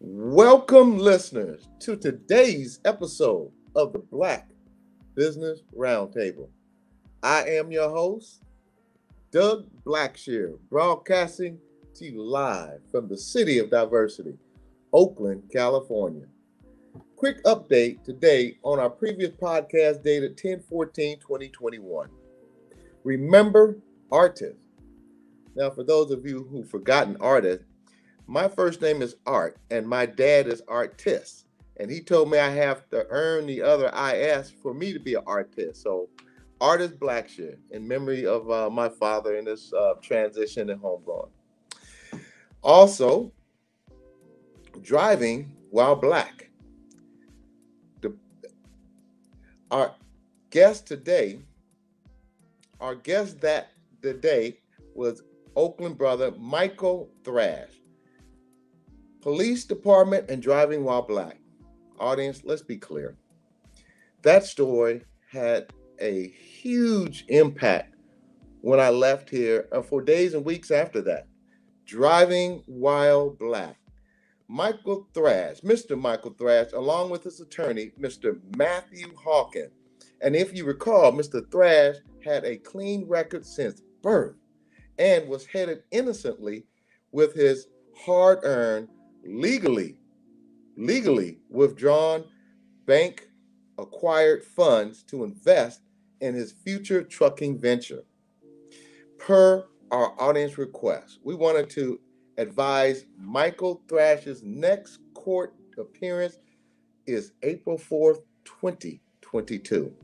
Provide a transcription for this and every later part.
Welcome, listeners, to today's episode of the Black Business Roundtable. I am your host, Doug Blackshear, broadcasting to you live from the City of Diversity, Oakland, California. Quick update today on our previous podcast dated 10/14/2021. Remember Artis. Now, for those of you who've forgotten Artis, my first name is Art, and my dad is Artis. And he told me I have to earn the other IS for me to be an artist. So Artis Blackshear, in memory of my father in this transition and homegoing. Also, driving while black. Our guest today was Oakland brother Michael Thrash. Police department and driving while black. Audience, let's be clear. That story had a huge impact when I left here for days and weeks after that. Driving while black. Michael Thrash, Mr. Michael Thrash, along with his attorney, Mr. Matthew Hawkins. And if you recall, Mr. Thrash had a clean record since birth and was headed innocently with his hard-earned, legally withdrawn bank-acquired funds to invest in his future trucking venture. Per our audience request, we wanted to advise Michael Thrash's next court appearance is April 4th, 2022.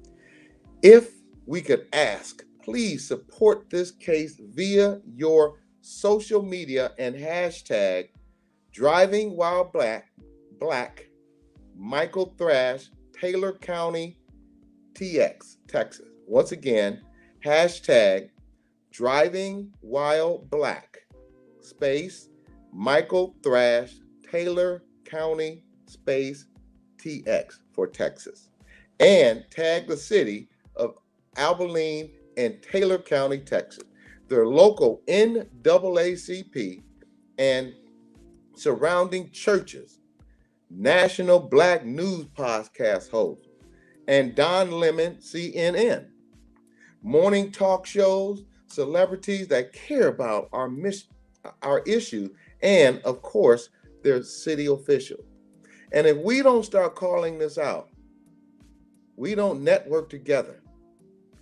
If we could ask, please support this case via your social media and hashtag driving while black Michael Thrash, Taylor County, TX, Texas. Once again, hashtag driving while black space Michael Thrash, Taylor County, space TX for Texas, and tag the city of Abilene and Taylor County, Texas, their local NAACP and surrounding churches, national black news podcast host, and Don Lemon CNN. Morning talk shows, celebrities that care about our issue, and of course, their city officials. And if we don't start calling this out, we don't network together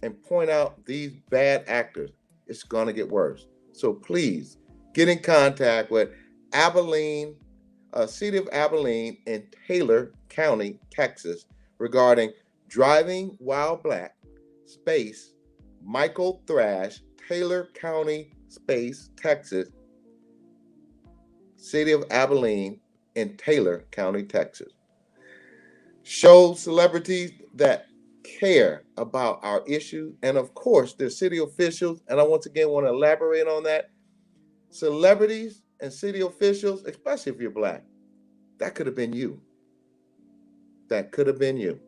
and point out these bad actors, it's going to get worse. So please get in contact with Abilene, City of Abilene and Taylor County, Texas, regarding driving while black space Michael Thrash, Taylor County, space Texas, City of Abilene and Taylor County, Texas. Show celebrities that care about our issue and, of course, their city officials. And I once again want to elaborate on that. Celebrities and city officials, especially if you're black, that could have been you. That could have been you.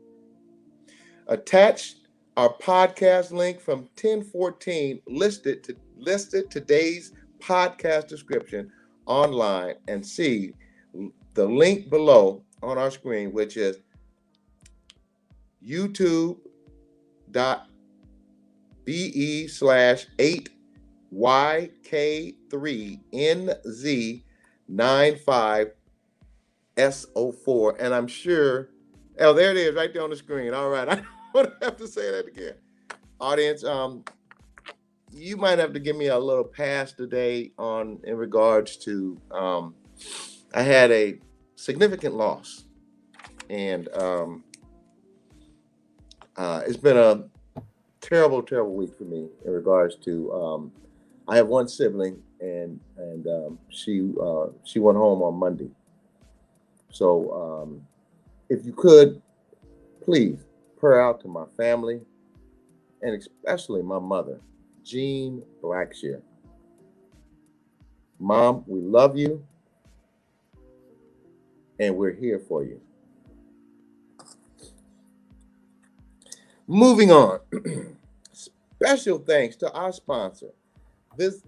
Attached, our podcast link from 1014 listed today's podcast description online, and see the link below on our screen, which is youtube.be/8YK3NZ95SO4. And I'm sure, oh, there it is right there on the screen. All right. I don't have to say that again. Audience, you might have to give me a little pass today in regards to, I had a significant loss, and it's been a terrible week for me in regards to, I have one sibling, and she went home on Monday. So if you could, please pour out to my family, and especially my mother, Jean Blackshear. Mom, we love you, and we're here for you. Moving on, special thanks to our sponsor, this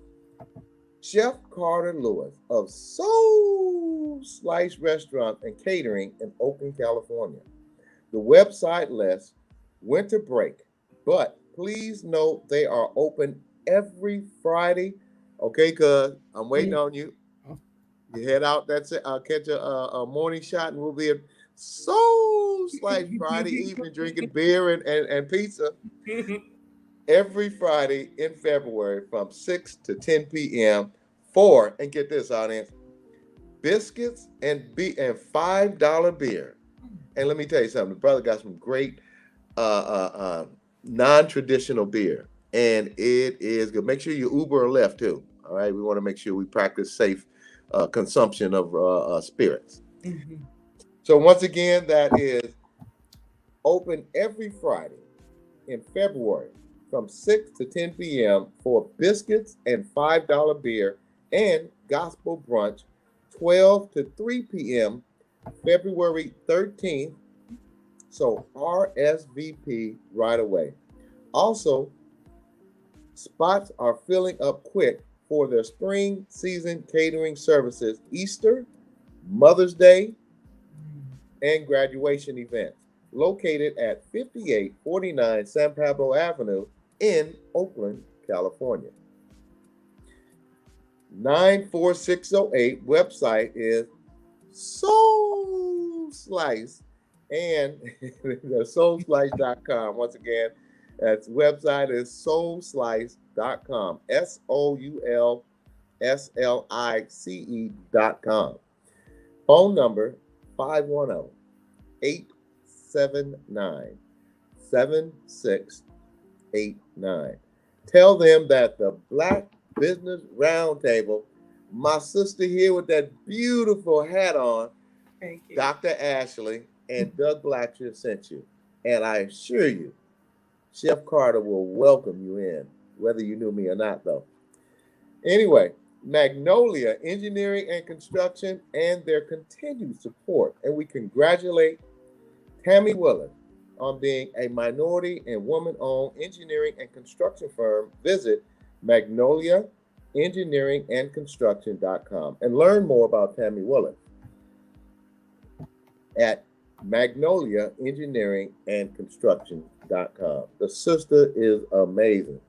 Jeff Carter Lewis of Soul Slice Restaurant and Catering in Oakland, California. The website lists winter break, but please note they are open every Friday. Okay, cuz I'm waiting on you. You head out, that's it. I'll catch a morning shot, and we'll be at Soul Slice Friday evening drinking beer and pizza every Friday in February from 6 to 10 p.m. for, and get this, audience, biscuits and $5 beer. And let me tell you something, the brother got some great non-traditional beer, and it is good. Make sure you Uber or Lyft too. All right, we want to make sure we practice safe consumption of spirits. Mm-hmm. So once again, that is open every Friday in February from 6 to 10 p.m. for biscuits and $5 beer and gospel brunch, 12 to 3 p.m. February 13th. So RSVP right away. Also, spots are filling up quick for their spring season catering services, Easter, Mother's Day, and graduation events, located at 5849 San Pablo Avenue in Oakland, California. 94608 website is Soul Slice, and soulslice.com. Once again, that's website is soulslice.com, soulslice.com. Phone number 510-879-7689. Tell them that the Black Business Roundtable, my sister here with that beautiful hat on, thank you, Dr. Ashley and Doug Blackshear sent you. And I assure you, Chef Carter will welcome you in, whether you knew me or not, though. Anyway, Magnolia Engineering and Construction and their continued support. And we congratulate Tammy Willis on being a minority and woman-owned engineering and construction firm. Visit magnoliaengineeringandconstruction.com and learn more about Tammy Willis at magnoliaengineeringandconstruction.com. The sister is amazing.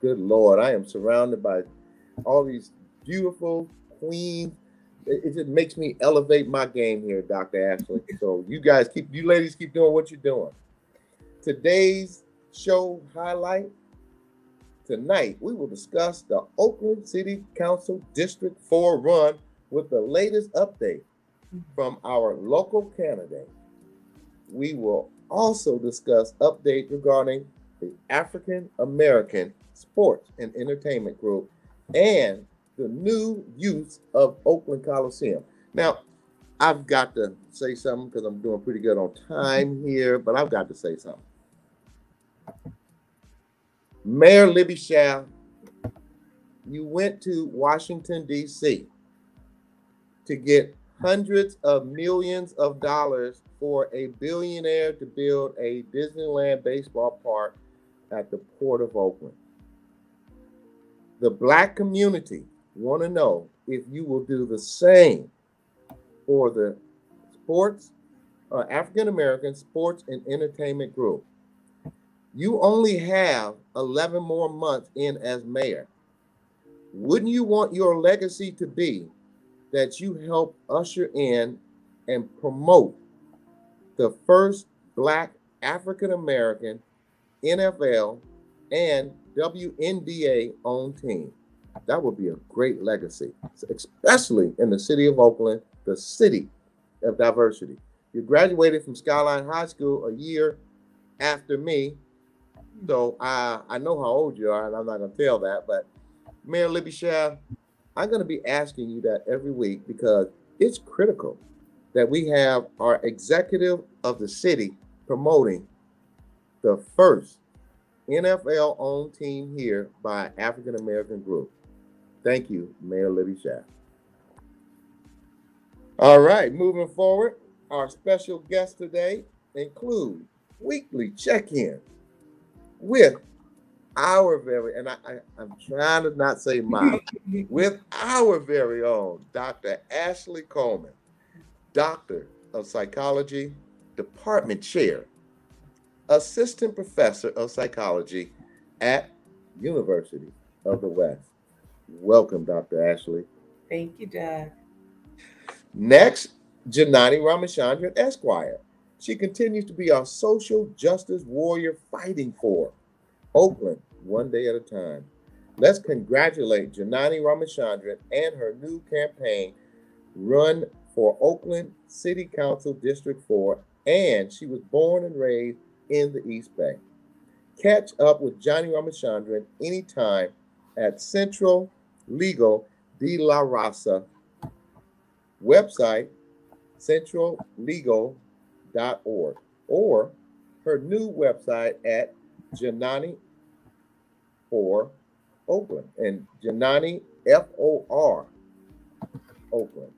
Good Lord, I am surrounded by all these beautiful queens. It just makes me elevate my game here, Dr. Ashley. So you ladies keep doing what you're doing. Today's show highlight. Tonight, we will discuss the Oakland City Council District 4 run with the latest update from our local candidate. We will also discuss updates regarding the African American Sports and Entertainment Group and the new use of Oakland Coliseum. Now, I've got to say something because I'm doing pretty good on time here, but I've got to say something. Mayor Libby Schaaf, you went to Washington, D.C. to get hundreds of millions of dollars for a billionaire to build a Disneyland baseball park at the Port of Oakland. The Black community want to know if you will do the same for the African American Sports and Entertainment Group. You only have 11 more months in as mayor. Wouldn't you want your legacy to be that you help usher in and promote the first Black African-American NFL and WNBA-owned team? That would be a great legacy, especially in the city of Oakland, the city of diversity. You graduated from Skyline High School a year after me, so I know how old you are, and I'm not going to tell that, but Mayor Libby Schaaf, I'm going to be asking you that every week because it's critical that we have our executive of the city promoting the first NFL-owned team here by African-American group. Thank you, Mayor Libby Schaaf. All right, moving forward, our special guests today include weekly check-in with our very, and I'm trying to not say mine, with our very own Dr. Ashley Coleman, Doctor of Psychology, Department Chair, Assistant Professor of Psychology at University of the West. Welcome, Dr. Ashley. Thank you, Doug. Next, Janani Ramachandran, Esquire. She continues to be our social justice warrior fighting for Oakland one day at a time. Let's congratulate Janani Ramachandran and her new campaign run for Oakland City Council District 4, and she was born and raised in the East Bay. Catch up with Janani Ramachandran anytime at Central Legal de la Raza website, centrallegal.org, or her new website at Janani for Oakland, and Janani for Oakland,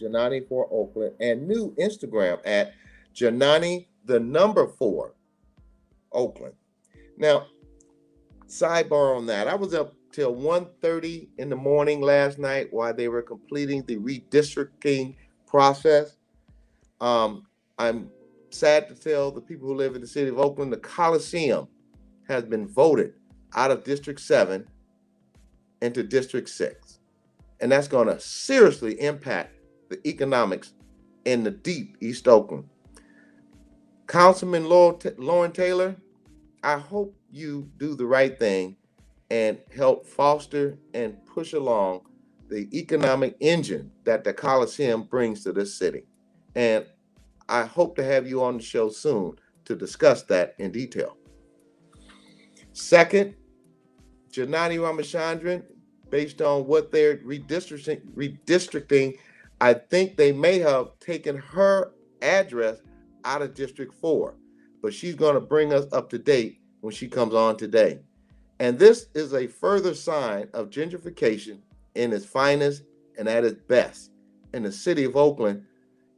Janani for Oakland, and new Instagram at Janani _4 Oakland. Now, sidebar on that, I was up till 1:30 in the morning last night while they were completing the redistricting process. I'm sad to tell the people who live in the city of Oakland, the Coliseum has been voted out of District 7 into District 6. And that's going to seriously impact the economics in the deep East Oakland. Councilman Lawrence Taylor, I hope you do the right thing and help foster and push along the economic engine that the Coliseum brings to this city. And I hope to have you on the show soon to discuss that in detail. Second, Janani Ramachandran, based on what they're redistricting, I think they may have taken her address out of District 4, but she's going to bring us up to date when she comes on today. And this is a further sign of gentrification in its finest and at its best in the city of Oakland.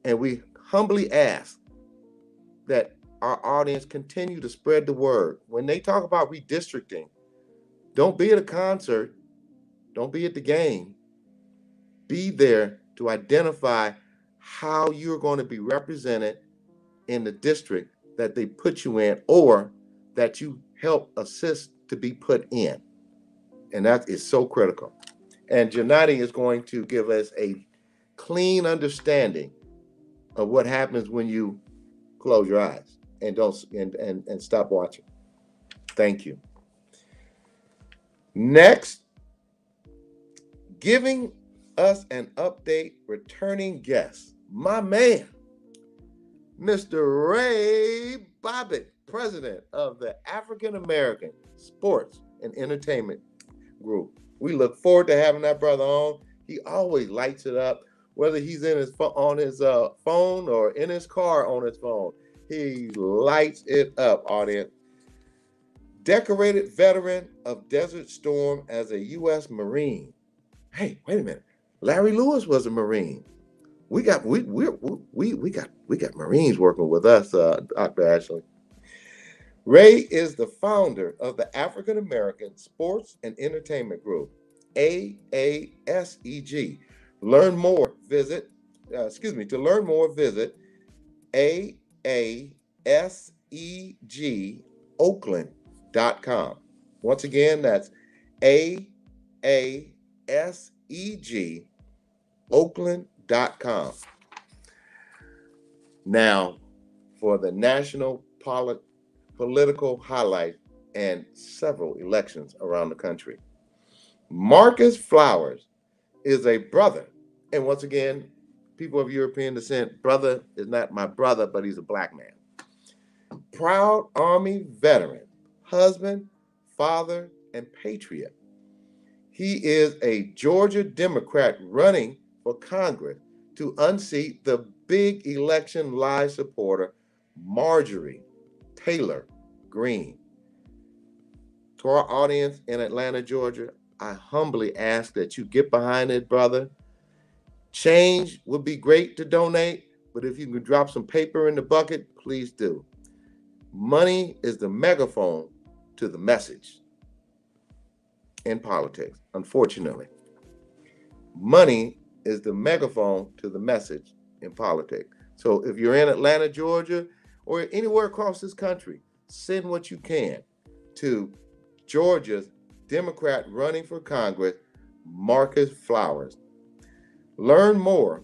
And we humbly ask that our audience continue to spread the word. When they talk about redistricting, don't be at a concert, don't be at the game. Be there to identify how you're going to be represented in the district that they put you in or that you help assist to be put in. And that is so critical. And Janani is going to give us a clean understanding of what happens when you close your eyes and don't and stop watching. Thank you. Next, giving us an update, returning guest, my man, Mr. Ray Bobbitt, president of the African American Sports and Entertainment Group. We look forward to having that brother on. He always lights it up. Whether he's in his phone or in his car on his phone, he lights it up, audience. Decorated veteran of Desert Storm as a U.S. Marine. Hey, wait a minute. Larry Lewis was a Marine. We got Marines working with us, Dr. Ashley. Ray is the founder of the African American Sports and Entertainment Group, AASEG. To learn more, visit AASEGOakland.com. Once again, that's AASEGOakland.com. Now, for the national political highlight and several elections around the country. Marcus Flowers is a brother. And once again, people of European descent, brother is not my brother, but he's a black man. Proud Army veteran, husband, father, and patriot. He is a Georgia Democrat running for Congress to unseat the big election live supporter, Marjorie Taylor Greene. To our audience in Atlanta, Georgia, I humbly ask that you get behind it, brother. Change would be great to donate, but if you can drop some paper in the bucket, please do. Money is the megaphone to the message. in politics, unfortunately. Money is the megaphone to the message in politics. So if you're in Atlanta, Georgia, or anywhere across this country, send what you can to Georgia's Democrat running for Congress, Marcus Flowers. Learn more.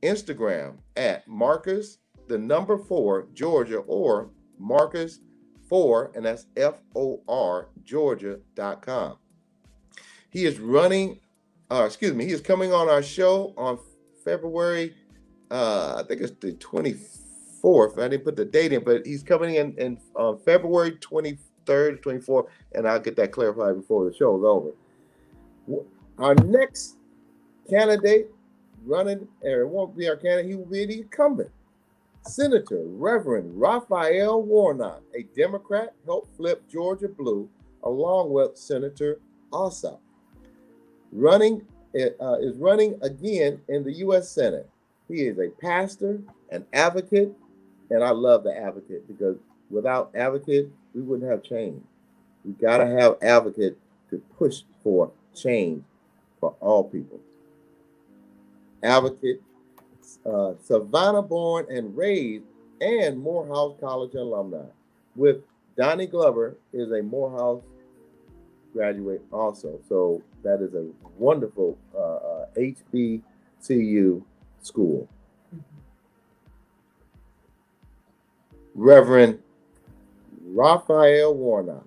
Instagram at Marcus4Georgia or Marcus4, and that's F-O-R, Georgia.com. He is running, he is coming on our show on February, I think it's the 24th. I didn't put the date in, but he's coming in on February 23rd, 24th, and I'll get that clarified before the show's over. Our next candidate running, or it won't be our candidate, he will be the incumbent. Senator Reverend Raphael Warnock, a Democrat, helped flip Georgia blue along with Senator Ossoff. Is running again in the U.S. Senate. He is a pastor, an advocate, and I love the advocate, because without advocate, we wouldn't have change. We got to have advocates to push for change for all people. Advocate, Savannah born and raised, and Morehouse College alumni. With Donni Glover is a Morehouse graduate also. So that is a wonderful HBCU school. Reverend Raphael Warnock.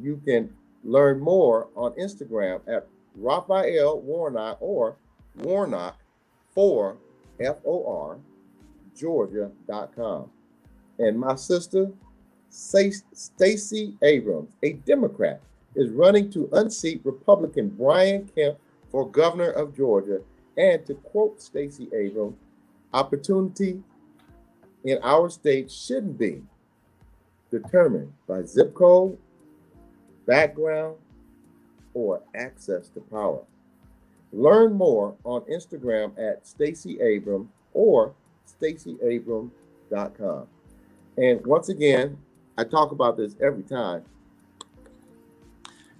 You can learn more on Instagram at Raphael Warnock or Warnock4, F-O-R, Georgia.com. And my sister, Stacy Abrams, a Democrat, is running to unseat Republican Brian Kemp for governor of Georgia. And to quote Stacy Abrams, opportunity in our state shouldn't be determined by zip code, background, or access to power. Learn more on Instagram at Stacy Abrams or StacyAbrams.com. And once again, I talk about this every time.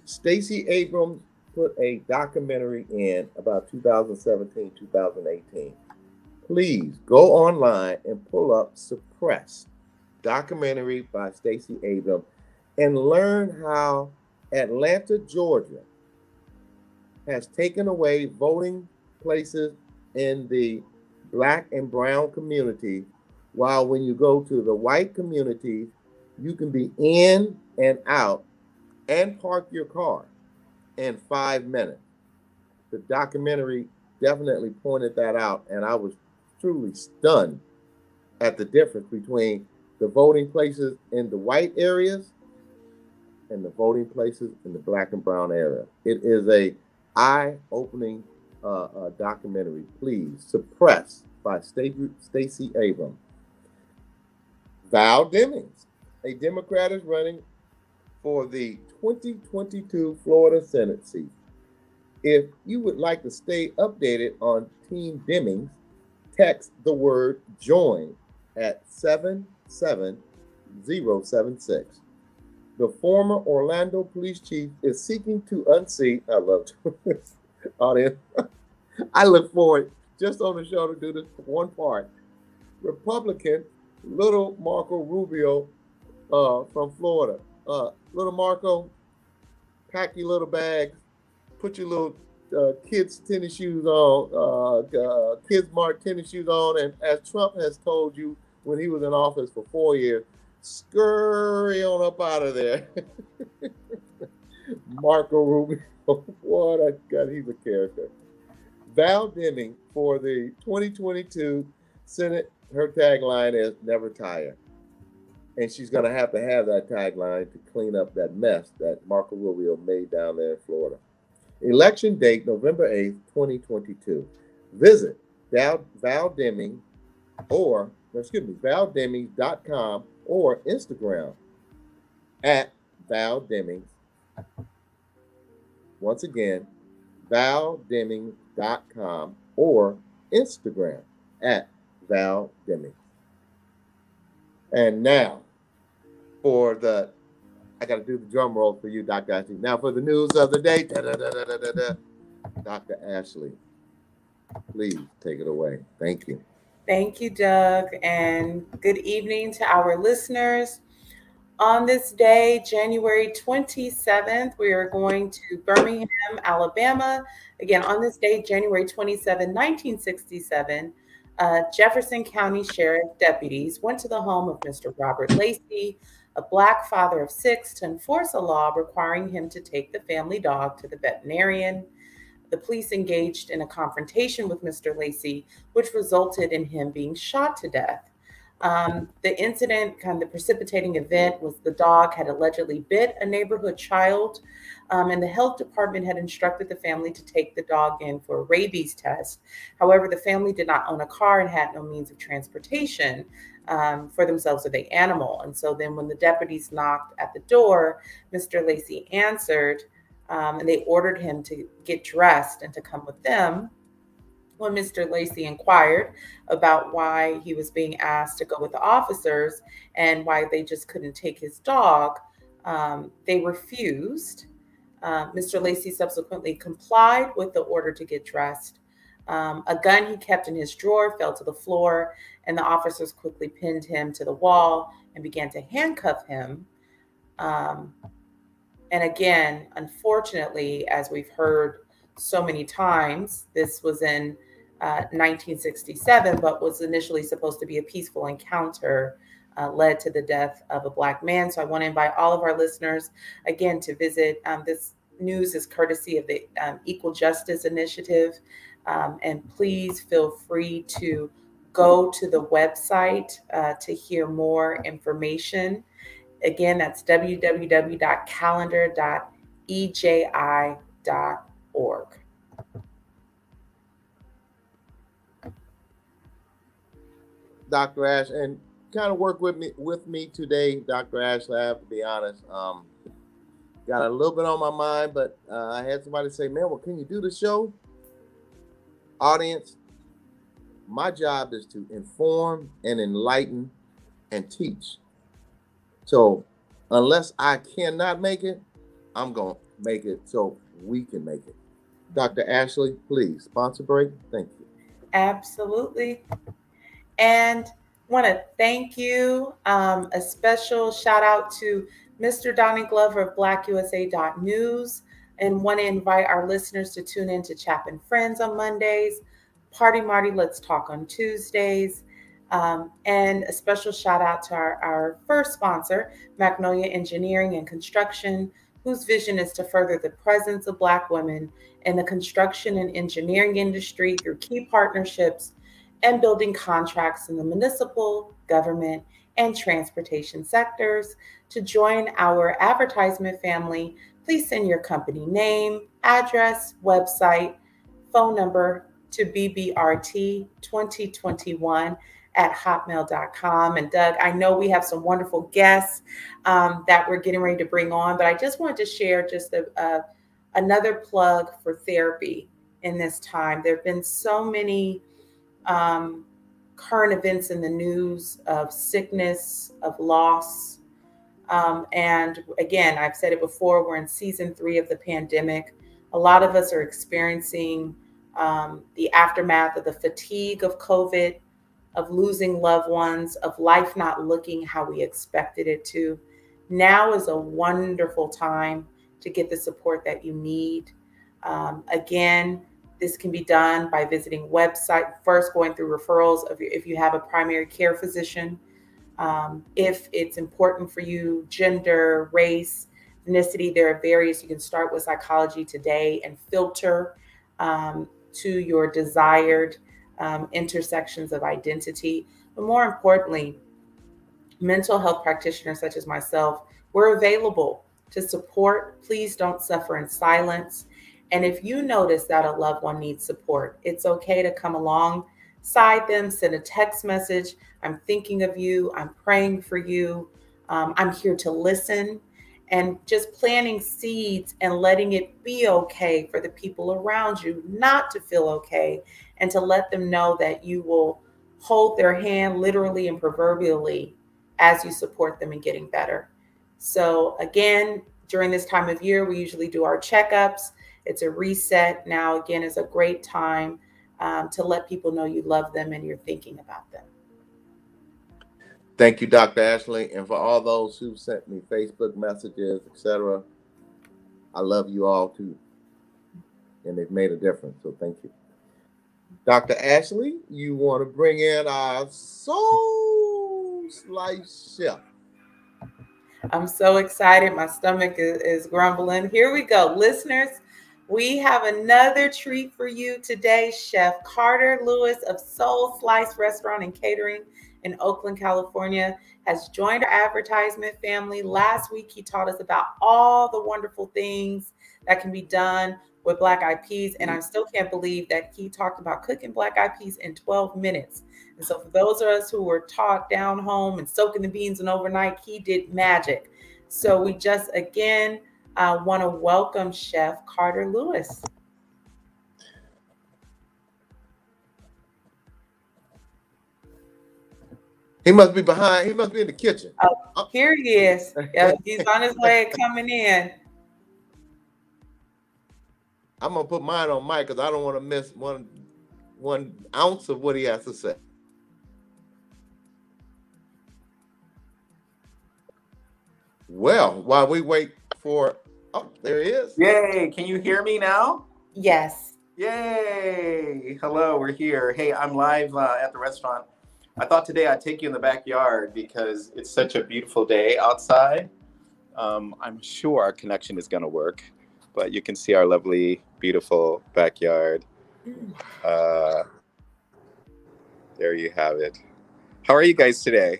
Stacy Abrams put a documentary in about 2017, 2018. Please go online and pull up Suppressed, documentary by Stacy Abrams, and learn how Atlanta, Georgia has taken away voting places in the black and brown community, while when you go to the white community, you can be in and out and park your car in 5 minutes. The documentary definitely pointed that out, and I was truly stunned at the difference between the voting places in the white areas and the voting places in the black and brown area. It is a eye-opening documentary. Please, Suppressed by Stacey Abrams. Val Demings, a Democrat, is running for the 2022 Florida Senate seat. If you would like to stay updated on Team Demings, text the word JOIN at 77076. The former Orlando police chief is seeking to unseat. I love this audience. I look forward just on the show to do this one part. Republican Little Marco Rubio from Florida. Little Marco, pack your little bags, put your little kids' tennis shoes on, Kids Mark tennis shoes on, and as Trump has told you when he was in office for 4 years, scurry on up out of there. Marco Rubio, what a god, he's a character. Val Demings for the 2022 Senate, her tagline is never tire. And she's going to have that tagline to clean up that mess that Marco Rubio made down there in Florida. Election date, November 8th, 2022. Visit ValDemings.com or Instagram at Val Demings. Once again, ValDemings.com or Instagram at Val Demings. And now for the I got to do the drum roll for you, Dr. Ashley. Now for the news of the day, Dr. Ashley, please take it away. Thank you. Thank you, Doug, and good evening to our listeners. On this day, January 27th, we are going to Birmingham, Alabama. Again, on this day, January 27, 1967, Jefferson County Sheriff deputies went to the home of Mr. Robert Lacey, a Black father of six, to enforce a law requiring him to take the family dog to the veterinarian. The police engaged in a confrontation with Mr. Lacey, which resulted in him being shot to death. The incident, kind of the precipitating event, was the dog had allegedly bit a neighborhood child, and the health department had instructed the family to take the dog in for a rabies test. However, the family did not own a car and had no means of transportation for themselves or the animal. And so then when the deputies knocked at the door, Mr. Lacey answered, and they ordered him to get dressed and to come with them. When Mr. Lacey inquired about why he was being asked to go with the officers and why they just couldn't take his dog, they refused. Mr. Lacey subsequently complied with the order to get dressed. A gun he kept in his drawer fell to the floor, and the officers quickly pinned him to the wall and began to handcuff him. And again, unfortunately, as we've heard so many times, this was in 1967, but was initially supposed to be a peaceful encounter, led to the death of a Black man. So I want to invite all of our listeners again to visit. This news is courtesy of the Equal Justice Initiative. And please feel free to go to the website to hear more information. Again, that's www.calendar.eji.org. Dr. Ash, and kind of work with me today, Dr. Ashley. I have to be honest. Got a little bit on my mind, but I had somebody say, "Man, well, can you do the show?" Audience, my job is to inform and enlighten and teach. So unless I cannot make it, I'm gonna make it so we can make it. Dr. Ashley, please, sponsor break. Thank you. Absolutely. And want to thank you. A special shout out to Mr. Donni Glover of BlackUSA.news, and want to invite our listeners to tune in to Chapin Friends on Mondays, Party Marty, Let's Talk on Tuesdays. And a special shout out to our first sponsor, Magnolia Engineering and Construction, whose vision is to further the presence of Black women in the construction and engineering industry through key partnerships and building contracts in the municipal, government, and transportation sectors. To join our advertisement family, please send your company name, address, website, phone number to bbrt2021@hotmail.com. And Doug, I know we have some wonderful guests that we're getting ready to bring on, but I just wanted to share just another plug for therapy in this time. There have been so many current events in the news of sickness, of loss. And again, I've said it before, we're in season 3 of the pandemic. A lot of us are experiencing the aftermath of the fatigue of COVID, of losing loved ones, of life not looking how we expected it to. Now is a wonderful time to get the support that you need. Again, this can be done by visiting website, first going through referrals if you have a primary care physician. If it's important for you, gender, race, ethnicity, there are various. You can start with Psychology Today and filter to your desired intersections of identity. But more importantly, mental health practitioners such as myself, we're available to support. Please don't suffer in silence. And if you notice that a loved one needs support, it's okay to come alongside them, send a text message. I'm thinking of you. I'm praying for you. I'm here to listen. And just planting seeds and letting it be okay for the people around you not to feel okay, and to let them know that you will hold their hand literally and proverbially as you support them in getting better. So again, during this time of year, we usually do our checkups. It's a reset. Now, again, is a great time to let people know you love them and you're thinking about them. Thank you, Dr. Ashley. And for all those who sent me Facebook messages, etc., I love you all too. And they've made a difference. So thank you. Dr. Ashley, you want to bring in our Soul Slice chef? I'm so excited. My stomach is grumbling. Here we go. Listeners, we have another treat for you today. Chef Carter Lewis of Soul Slice Restaurant and Catering in Oakland, California, has joined our advertisement family. Last week, he taught us about all the wonderful things that can be done with black-eyed peas, and I still can't believe that he talked about cooking black-eyed peas in 12 minutes. And so for those of us who were taught down home and soaking the beans in overnight, he did magic. So we just, again, want to welcome Chef Carter Lewis. He must be behind. He must be in the kitchen. Oh, here he is. Yeah, he's on his way coming in. I'm going to put mine on mic because I don't want to miss one ounce of what he has to say. Well, while we wait for, oh, there he is. Yay. Can you hear me now? Yes. Yay. Hello, we're here. Hey, I'm live at the restaurant. I thought today I'd take you in the backyard because it's such a beautiful day outside. I'm sure our connection is going to work, but you can see our lovely, beautiful backyard. There you have it. How are you guys today?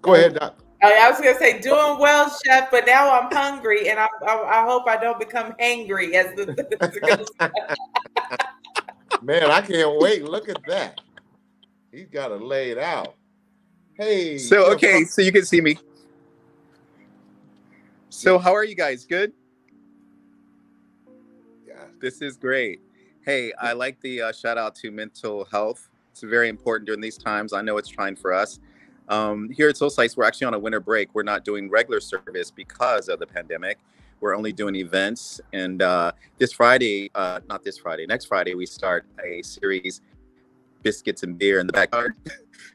Go ahead, Doc. I was gonna say doing well, Chef, but now I'm hungry and I hope I don't become hangry as the Man, I can't wait, look at that. He's got it laid out. Hey. So, okay, so you can see me. So how are you guys? Good? Yeah, this is great. Hey, I like the shout out to mental health. It's very important during these times. I know it's trying for us. Here at Soul Slice, we're actually on a winter break. We're not doing regular service because of the pandemic. We're only doing events. And this Friday, not this Friday, next Friday, we start a series, Biscuits and Beer in the Backyard.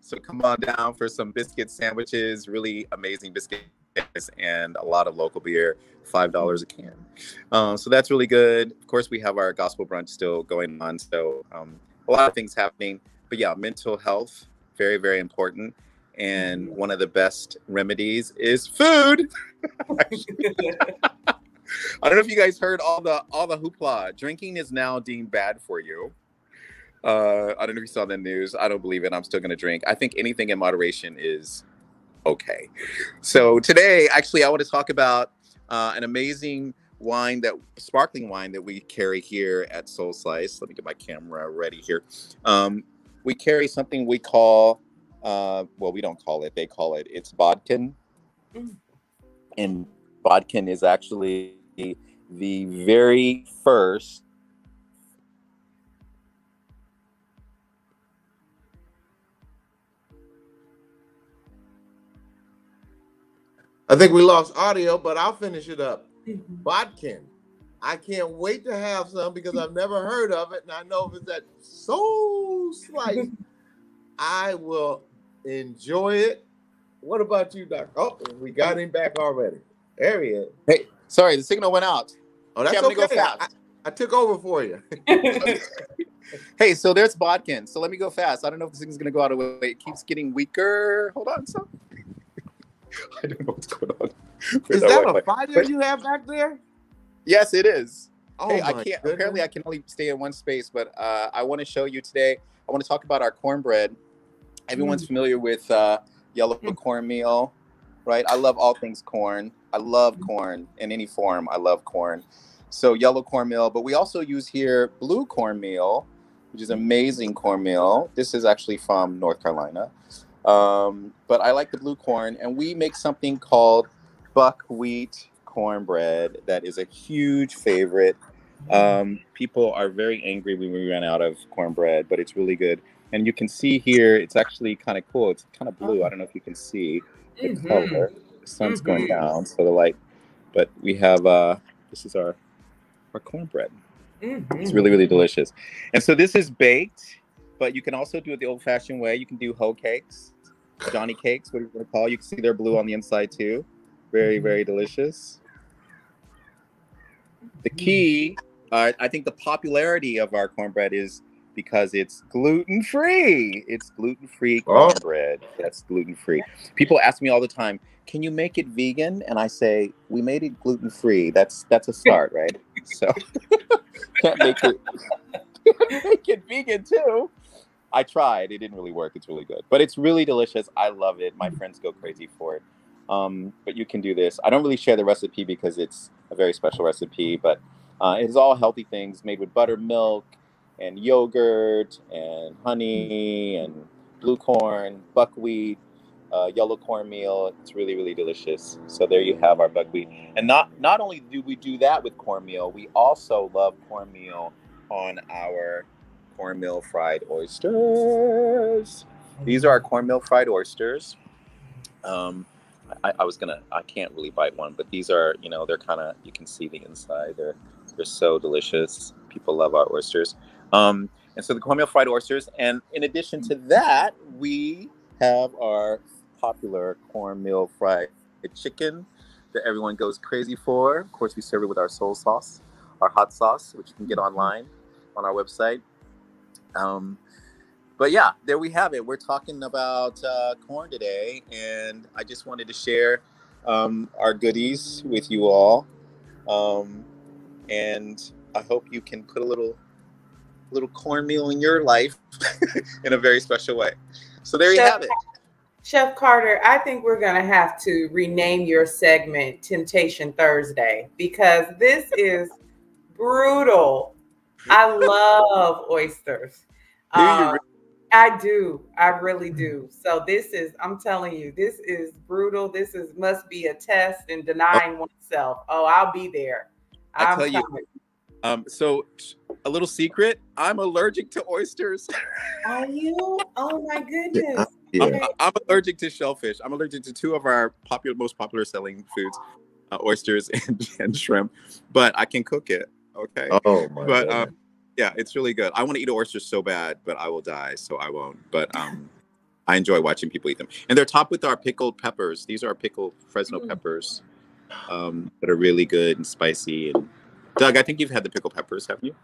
So come on down for some biscuit sandwiches, really amazing biscuits, and a lot of local beer, $5 a can. So that's really good. Of course, we have our gospel brunch still going on. So a lot of things happening. But yeah, mental health, very, very important. And one of the best remedies is food. I don't know if you guys heard all the hoopla. Drinking is now deemed bad for you. I don't know if you saw the news. I don't believe it. I'm still going to drink. I think anything in moderation is okay. So today, actually, I want to talk about an amazing wine, that sparkling wine that we carry here at Soul Slice. Let me get my camera ready here. We carry something we call, well, we don't call it, they call it, it's Bodkin. And Bodkin is actually the very first I think we lost audio, but I'll finish it up. Bodkin. I can't wait to have some because I've never heard of it. And I know if it's that Soul Slice, I will enjoy it. What about you, Doc? Oh, we got him back already. There he is. Hey, sorry, the signal went out. Oh, that's okay. Go fast. I took over for you. Hey, so there's Bodkin. So let me go fast. I don't know if this thing's going to go out of the way. It keeps getting weaker. Hold on, son. I don't know what's going on. Is that a fighter you have back there? Yes, it is. Oh, hey, I can't. Goodness. Apparently, I can only stay in one space, but I want to show you today. I want to talk about our cornbread. Everyone's familiar with yellow cornmeal, right? I love all things corn. I love corn in any form. I love corn. So yellow cornmeal, but we also use here blue cornmeal, which is amazing cornmeal. This is actually from North Carolina. But I like the blue corn, and we make something called buckwheat cornbread that is a huge favorite. People are very angry when we ran out of cornbread, but it's really good. And you can see here, it's actually kind of cool. It's kind of blue. I don't know if you can see, the color. The sun's going down, so the light. But we have this is our cornbread. It's really, really delicious. And so this is baked, but you can also do it the old-fashioned way. You can do hoe cakes, Johnny cakes, whatever you want to call. You can see they're blue on the inside too. Very, very delicious. The key, I think the popularity of our cornbread is because it's gluten-free. It's gluten-free cornbread. That's gluten-free. People ask me all the time, can you make it vegan? And I say, we made it gluten-free. That's a start, right? So can't make it vegan too. I tried. It didn't really work. It's really good. But it's really delicious. I love it. My friends go crazy for it. But you can do this. I don't really share the recipe because it's a very special recipe, but it is all healthy things made with buttermilk and yogurt and honey and blue corn, buckwheat, yellow cornmeal. It's really, really delicious. So there you have our buckwheat. And not only do we do that with cornmeal, we also love cornmeal on our cornmeal fried oysters. These are our cornmeal fried oysters. I was gonna, I can't really bite one, but these are, you know, they're kind of, you can see the inside. They're so delicious. People love our oysters. And so the cornmeal fried oysters. And in addition to that, we have our popular cornmeal fried chicken that everyone goes crazy for. Of course, we serve it with our soul sauce, our hot sauce, which you can get online on our website. But yeah, there we have it. We're talking about corn today, and I just wanted to share our goodies with you all. And I hope you can put a little cornmeal in your life in a very special way. So there you have it. Chef Carter, I think we're going to have to rename your segment Temptation Thursday, because this is brutal. I love oysters. I do. I really do. So this is, I'm telling you, this is brutal. This is, must be a test in denying oneself. Oh, I'll be there. I'll tell you. So a little secret, I'm allergic to oysters. Are you? Oh my goodness. Yeah. Okay. I'm allergic to shellfish. I'm allergic to two of our most popular selling foods, oysters and shrimp, but I can cook it. Okay. Oh my God. Yeah, it's really good. I want to eat oysters so bad, but I will die, so I won't. But I enjoy watching people eat them. And they're topped with our pickled peppers. These are our pickled Fresno peppers that are really good and spicy. And Doug, I think you've had the pickled peppers, haven't you?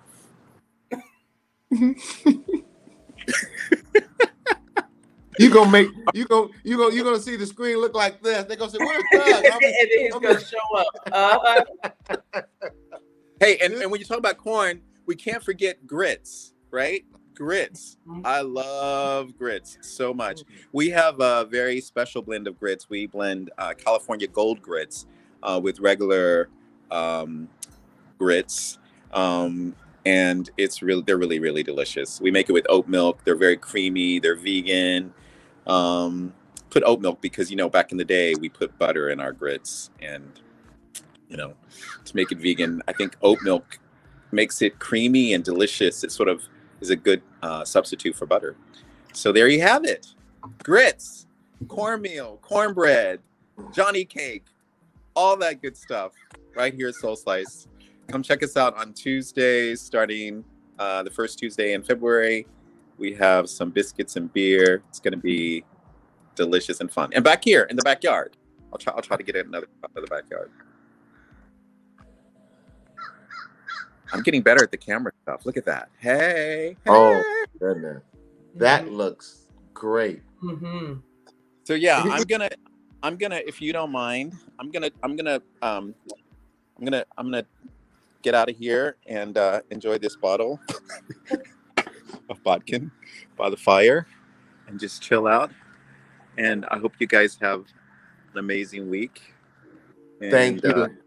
You're gonna see the screen look like this. They're gonna say, "What is Doug?" And he's gonna show up. Hey, and when you talk about corn, we can't forget grits, right? Grits. I love grits so much. We have a very special blend of grits. We blend California gold grits with regular grits. And they're really, really delicious. We make it with oat milk. They're very creamy. They're vegan. Put oat milk because, you know, back in the day, we put butter in our grits. And, you know, to make it vegan, I think oat milk makes it creamy and delicious. It sort of is a good substitute for butter. So there you have it. Grits, cornmeal, cornbread, Johnny cake, all that good stuff right here at Soul Slice. Come check us out on Tuesdays, starting the first Tuesday in February. We have some biscuits and beer. It's going to be delicious and fun. And back here in the backyard. I'll try to get another out of the backyard. I'm getting better at the camera stuff. Look at that. Hey. Oh, goodness. That looks great. So yeah, I'm gonna, if you don't mind, I'm gonna get out of here and enjoy this bottle of Bodkin by the fire and just chill out. And I hope you guys have an amazing week. And, thank you.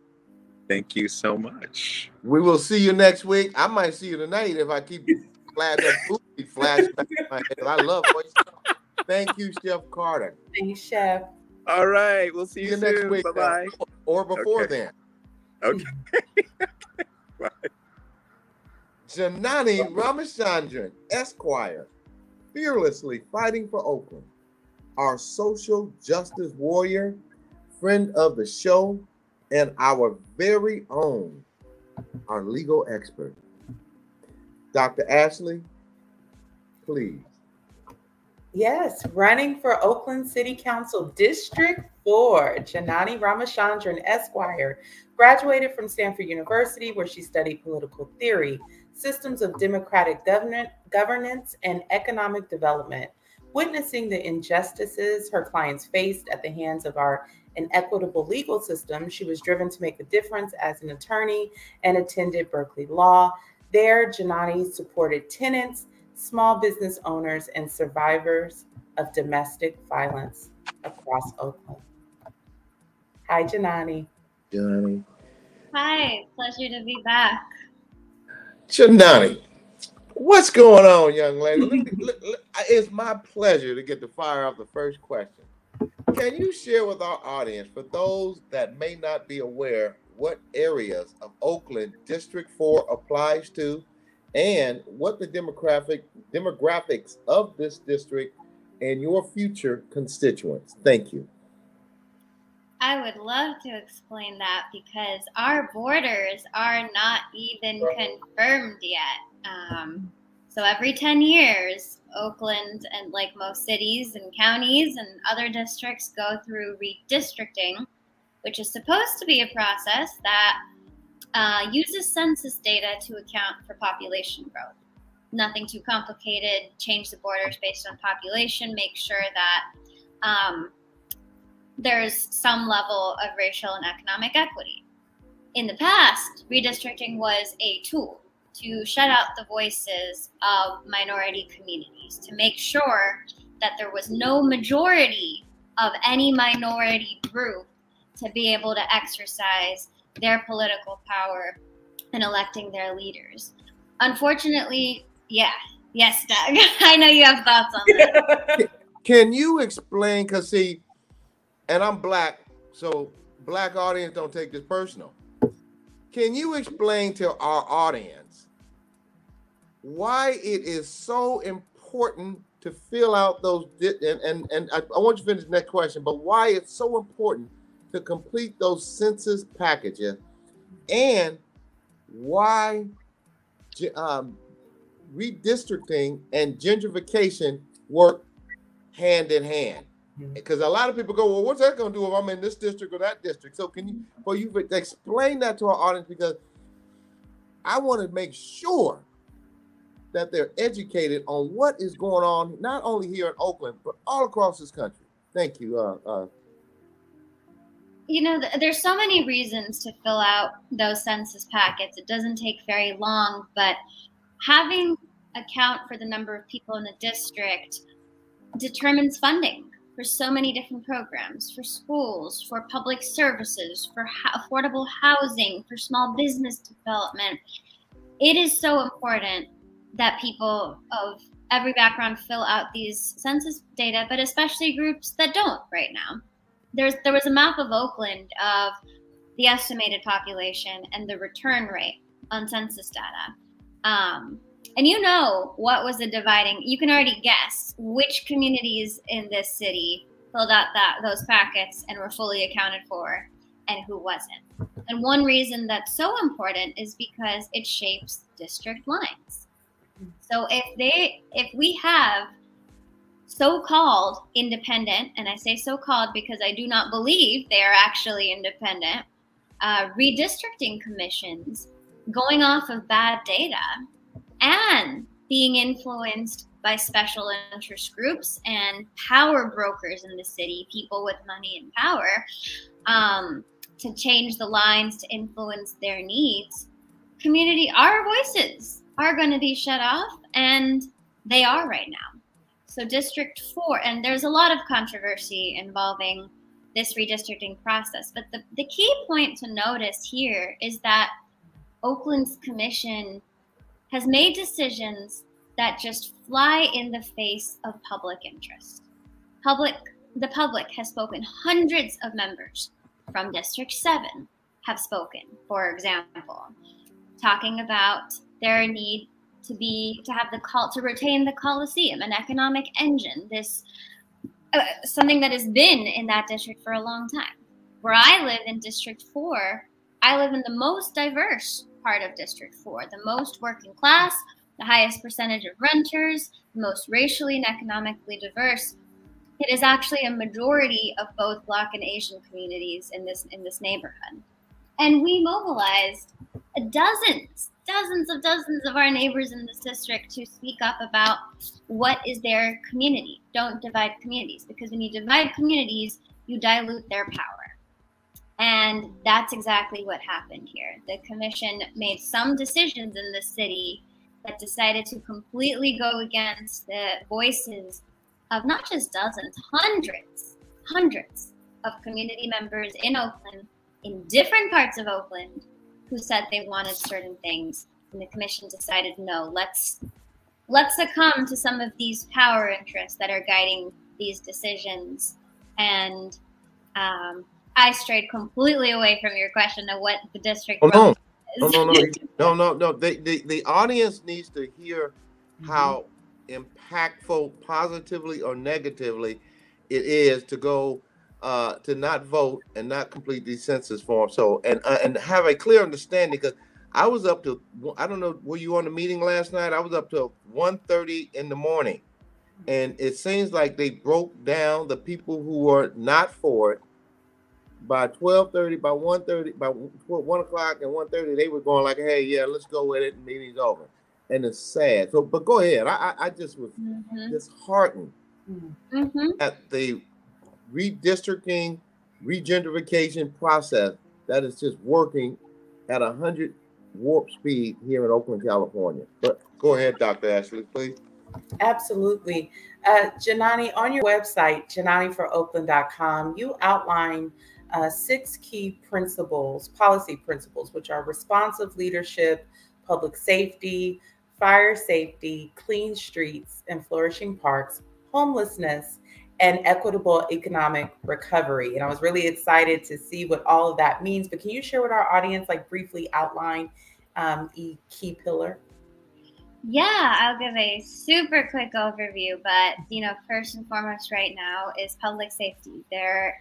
Thank you so much. We will see you next week. I might see you tonight if I keep flashing back in my head. I love what you saw. Thank you, Chef Carter. Thanks, Chef. All right. We'll see you next week. Bye-bye. Or before then. Okay. Bye. Janani Ramachandran, Esquire, fearlessly fighting for Oakland. our social justice warrior, friend of the show, and our very own, our legal expert. Dr. Ashley, please. Yes, running for Oakland City Council District 4, Janani Ramachandran, Esquire, graduated from Stanford University, where she studied political theory, systems of democratic governance, and economic development. Witnessing the injustices her clients faced at the hands of our inequitable legal system, she was driven to make a difference as an attorney and attended Berkeley Law. There, Janani supported tenants, small business owners, and survivors of domestic violence across Oakland. Hi, Janani. Janani. Hi, pleasure to be back. Janani, what's going on, young lady? It's my pleasure to get to fire off the first question. Can you share with our audience, for those that may not be aware, what areas of Oakland District 4 applies to, and what the demographics of this district and your future constituents? Thank you. I would love to explain that, because our borders are not even confirmed yet. So every 10 years, Oakland, and like most cities and counties and other districts, go through redistricting, which is supposed to be a process that uses census data to account for population growth. Nothing too complicated. Change the borders based on population, make sure that there's some level of racial and economic equity. In the past, redistricting was a tool to shut out the voices of minority communities, to make sure that there was no majority of any minority group to be able to exercise their political power in electing their leaders. Unfortunately, yes, Doug, I know you have thoughts on that. Can you explain, because see, and I'm Black, so Black audience, don't take this personal. Can you explain to our audience why it is so important to fill out those, and I want you to finish the next question, but why it's so important to complete those census packages, and why redistricting and gentrification work hand in hand? Because a lot of people go, well, what's that going to do if I'm in this district or that district? So can you, for you, explain that to our audience, because I want to make sure that they're educated on what is going on, not only here in Oakland, but all across this country. Thank you. You know, there's so many reasons to fill out those census packets. It doesn't take very long, but having account for the number of people in the district determines funding for so many different programs, for schools, for public services, for affordable housing, for small business development. It is so important that people of every background fill out these census data, but especially groups that don't right now. There was a map of Oakland of the estimated population and the return rate on census data. And you know what was the dividing, you can already guess which communities in this city filled out those packets and were fully accounted for and who wasn't. And one reason that's so important is because it shapes district lines. So if we have so-called independent, and I say so-called because I do not believe they are actually independent, redistricting commissions going off of bad data and being influenced by special interest groups and power brokers in the city, people with money and power, to change the lines, to influence their needs, our voices are going to be shut off, and they are right now. So District 4, and there's a lot of controversy involving this redistricting process, but the key point to notice here is that Oakland's commission has made decisions that just fly in the face of public interest. The public has spoken. Hundreds of members from District 7 have spoken, for example, talking about their need to have the call to retain the Coliseum, an economic engine, this something that has been in that district for a long time. Where I live in District 4, I live in the most diverse part of District 4, the most working class, the highest percentage of renters, the most racially and economically diverse. It is actually a majority of both Black and Asian communities in this neighborhood. And we mobilized dozens of our neighbors in this district to speak up about what is their community. Don't divide communities, because when you divide communities, you dilute their power. And that's exactly what happened here. The commission made some decisions in the city that decided to completely go against the voices of not just dozens, hundreds of community members in Oakland, in different parts of Oakland, who said they wanted certain things, and the commission decided, no, let's succumb to some of these power interests that are guiding these decisions. And I strayed completely away from your question of what the district No. The audience needs to hear how impactful, positively or negatively, it is to go to not vote and not complete these census forms. So and have a clear understanding, because I was up to, I don't know, were you on the meeting last night? I was up to 1:30 in the morning, and it seems like they broke down the people who were not for it. By 12:30, by 1:30, by 1 o'clock and 1:30, they were going like, "Hey, yeah, let's go with it." And meeting's over, and it's sad. So, but go ahead. I just was disheartened at the redistricting, regentrification process that is just working at 100 warp speed here in Oakland, California. But go ahead, Dr. Ashley, please. Absolutely. Janani, on your website, JananiForOakland.com, you outline 6 key principles, policy principles, which are responsive leadership, public safety, fire safety, clean streets and flourishing parks, homelessness, and equitable economic recovery. And I was really excited to see what all of that means. But can you share with our audience, like, briefly outline each key pillar? Yeah, I'll give a super quick overview, but you know, first and foremost right now is public safety. There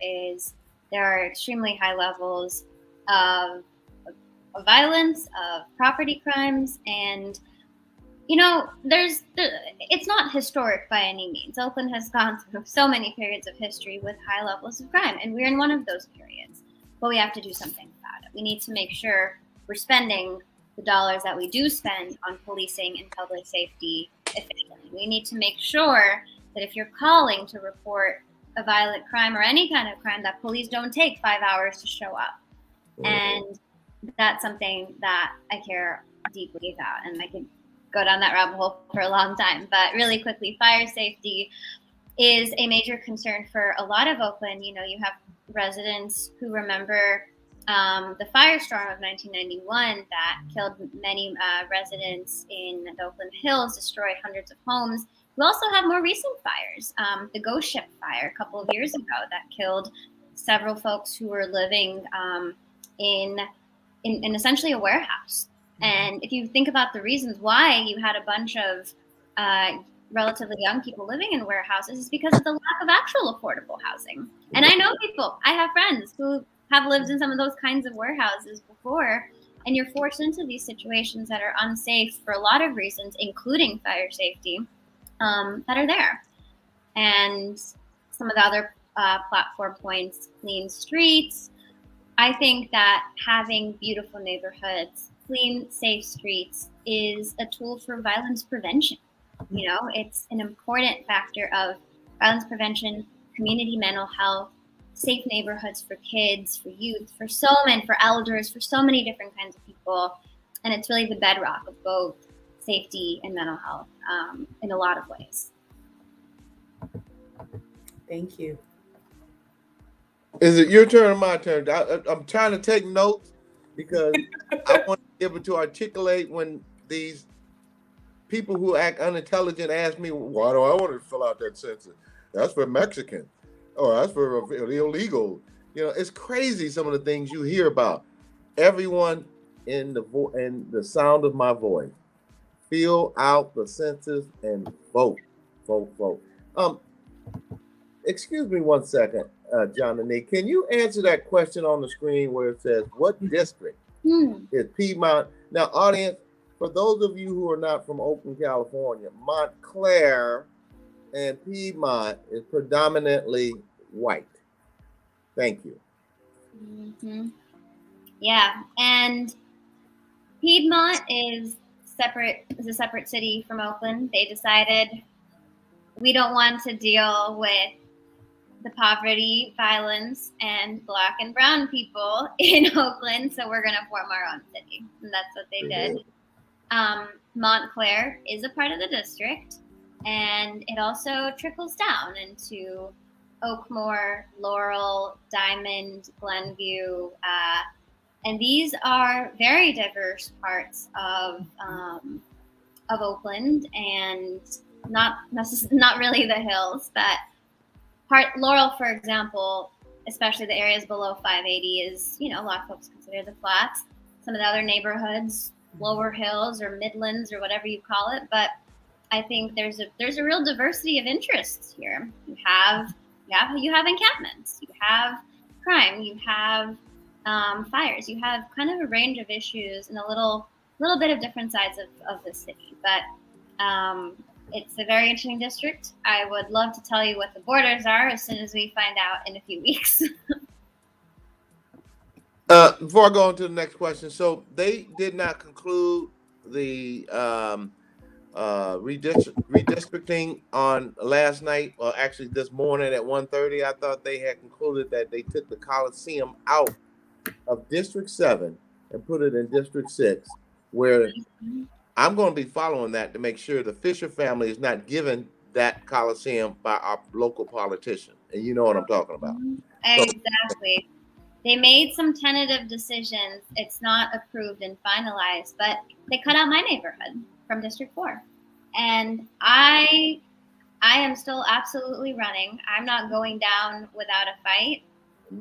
are extremely high levels of violence, of property crimes, and you know, it's not historic by any means. Oakland has gone through so many periods of history with high levels of crime, and we're in one of those periods, but we have to do something about it. We need to make sure we're spending the dollars that we do spend on policing and public safety efficiently. We need to make sure that if you're calling to report a violent crime or any kind of crime, that police don't take 5 hours to show up. And that's something that I care deeply about, and I could go down that rabbit hole for a long time. But really quickly, fire safety is a major concern for a lot of Oakland. You know, you have residents who remember the firestorm of 1991 that killed many residents in the Oakland Hills, destroyed hundreds of homes. We also have more recent fires, the Ghost Ship fire a couple of years ago that killed several folks who were living in essentially a warehouse. And if you think about the reasons why you had a bunch of relatively young people living in warehouses, is because of the lack of actual affordable housing. And I know people, I have friends who have lived in some of those kinds of warehouses before, and you're forced into these situations that are unsafe for a lot of reasons, including fire safety, that are there. And some of the other platform points, clean streets. I think that having beautiful neighborhoods, clean, safe streets is a tool for violence prevention. You know, it's an important factor of violence prevention, community mental health, safe neighborhoods for kids, for youth, for so many, for elders, for so many different kinds of people. And it's really the bedrock of both safety and mental health in a lot of ways. Thank you. Is it your turn or my turn? I'm trying to take notes because I want to be able to articulate when these people who act unintelligent ask me, why do I want to fill out that census? That's for Mexicans. Oh, that's for illegal. You know, it's crazy some of the things you hear about. Everyone in the sound of my voice, fill out the census and vote. Excuse me one second, Janani. Can you answer that question on the screen where it says, what district is Piedmont? Now, audience, for those of you who are not from Oakland, California, Montclair and Piedmont is predominantly white. Thank you. Mm-hmm. Yeah, and Piedmont is a separate city from Oakland. They decided we don't want to deal with the poverty, violence, and black and brown people in Oakland, so we're going to form our own city. And that's what they did. Montclair is a part of the district, and it also trickles down into Oakmore, Laurel, Diamond, Glenview, and these are very diverse parts of Oakland, and not really the hills, but Laurel, for example, especially the areas below 580 is, you know, a lot of folks consider the flats. Some of the other neighborhoods, lower hills or midlands or whatever you call it, but I think there's a real diversity of interests here. You have encampments, you have crime, you have fires, you have kind of a range of issues and a little bit of different sides of the city. But it's a very interesting district. I would love to tell you what the borders are as soon as we find out in a few weeks. Before I go on to the next question, so they did not conclude the redistricting on last night, or actually this morning at 1:30. I thought they had concluded that they took the Coliseum out of District 7 and put it in District 6, where I'm going to be following that to make sure the Fisher family is not given that Coliseum by our local politician. And you know what I'm talking about. Exactly. They made some tentative decisions. It's not approved and finalized, but they cut out my neighborhood from District 4. And I am still absolutely running. I'm not going down without a fight.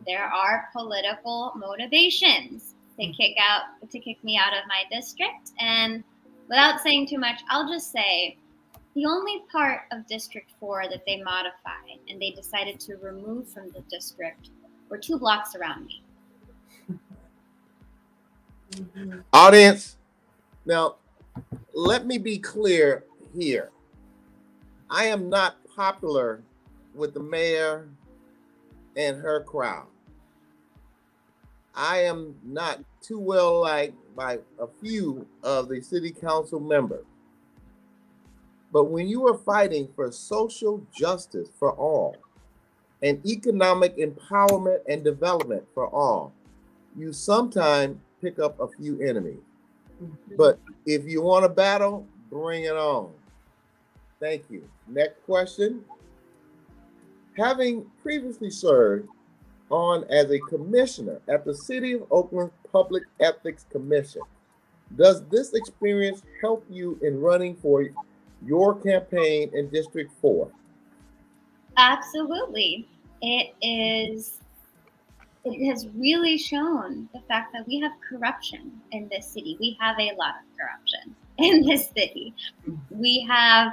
There are political motivations to kick me out of my district. And without saying too much, I'll just say the only part of District 4 that they modified and they decided to remove from the district were 2 blocks around me. Audience, now let me be clear here. I am not popular with the mayor and her crowd. I am not too well liked by a few of the city council members. But when you are fighting for social justice for all and economic empowerment and development for all, you sometimes pick up a few enemies. But if you want a battle, bring it on. Thank you. Next question. Having previously served on as a commissioner at the City of Oakland Public Ethics Commission, does this experience help you in running for your campaign in District 4? Absolutely. It has really shown the fact that we have corruption in this city. We have a lot of corruption in this city. We have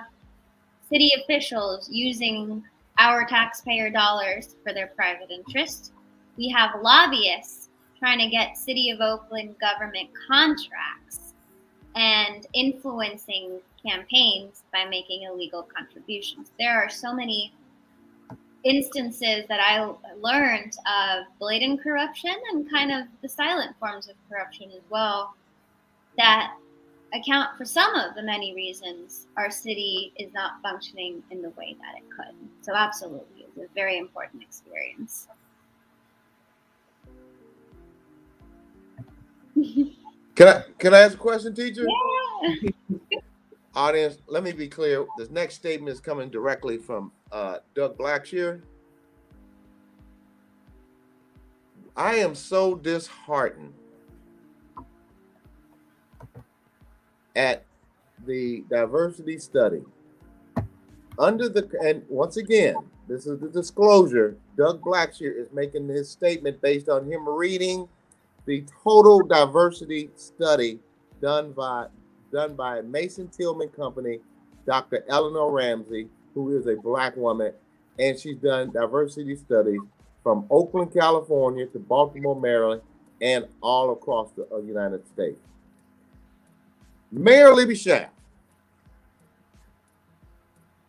city officials using our taxpayer dollars for their private interests. We have lobbyists trying to get City of Oakland government contracts and influencing campaigns by making illegal contributions. There are so many instances that I learned of blatant corruption and kind of the silent forms of corruption as well that account for some of the many reasons our city is not functioning in the way that it could. So absolutely, it's a very important experience. Can I ask a question, teacher? Yeah. Audience, let me be clear. This next statement is coming directly from Doug Blackshear. I am so disheartened at the diversity study. And once again, this is the disclosure. Doug Blackshear is making his statement based on him reading the total diversity study done by Mason Tillman Company, Dr. Eleanor Ramsey, who is a black woman, and she's done diversity studies from Oakland, California to Baltimore, Maryland, and all across the United States. Mayor Libby Schaaf,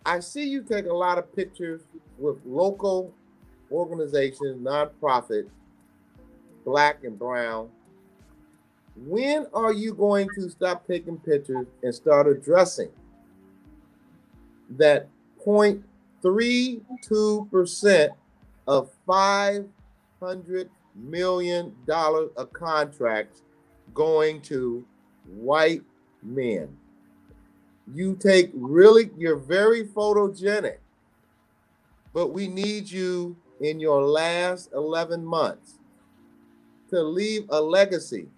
I see you take a lot of pictures with local organizations, nonprofits, black and brown. When are you going to stop taking pictures and start addressing that 0.32% of $500 million of contracts going to white men? You take really, you're very photogenic, but we need you in your last 11 months to leave a legacy,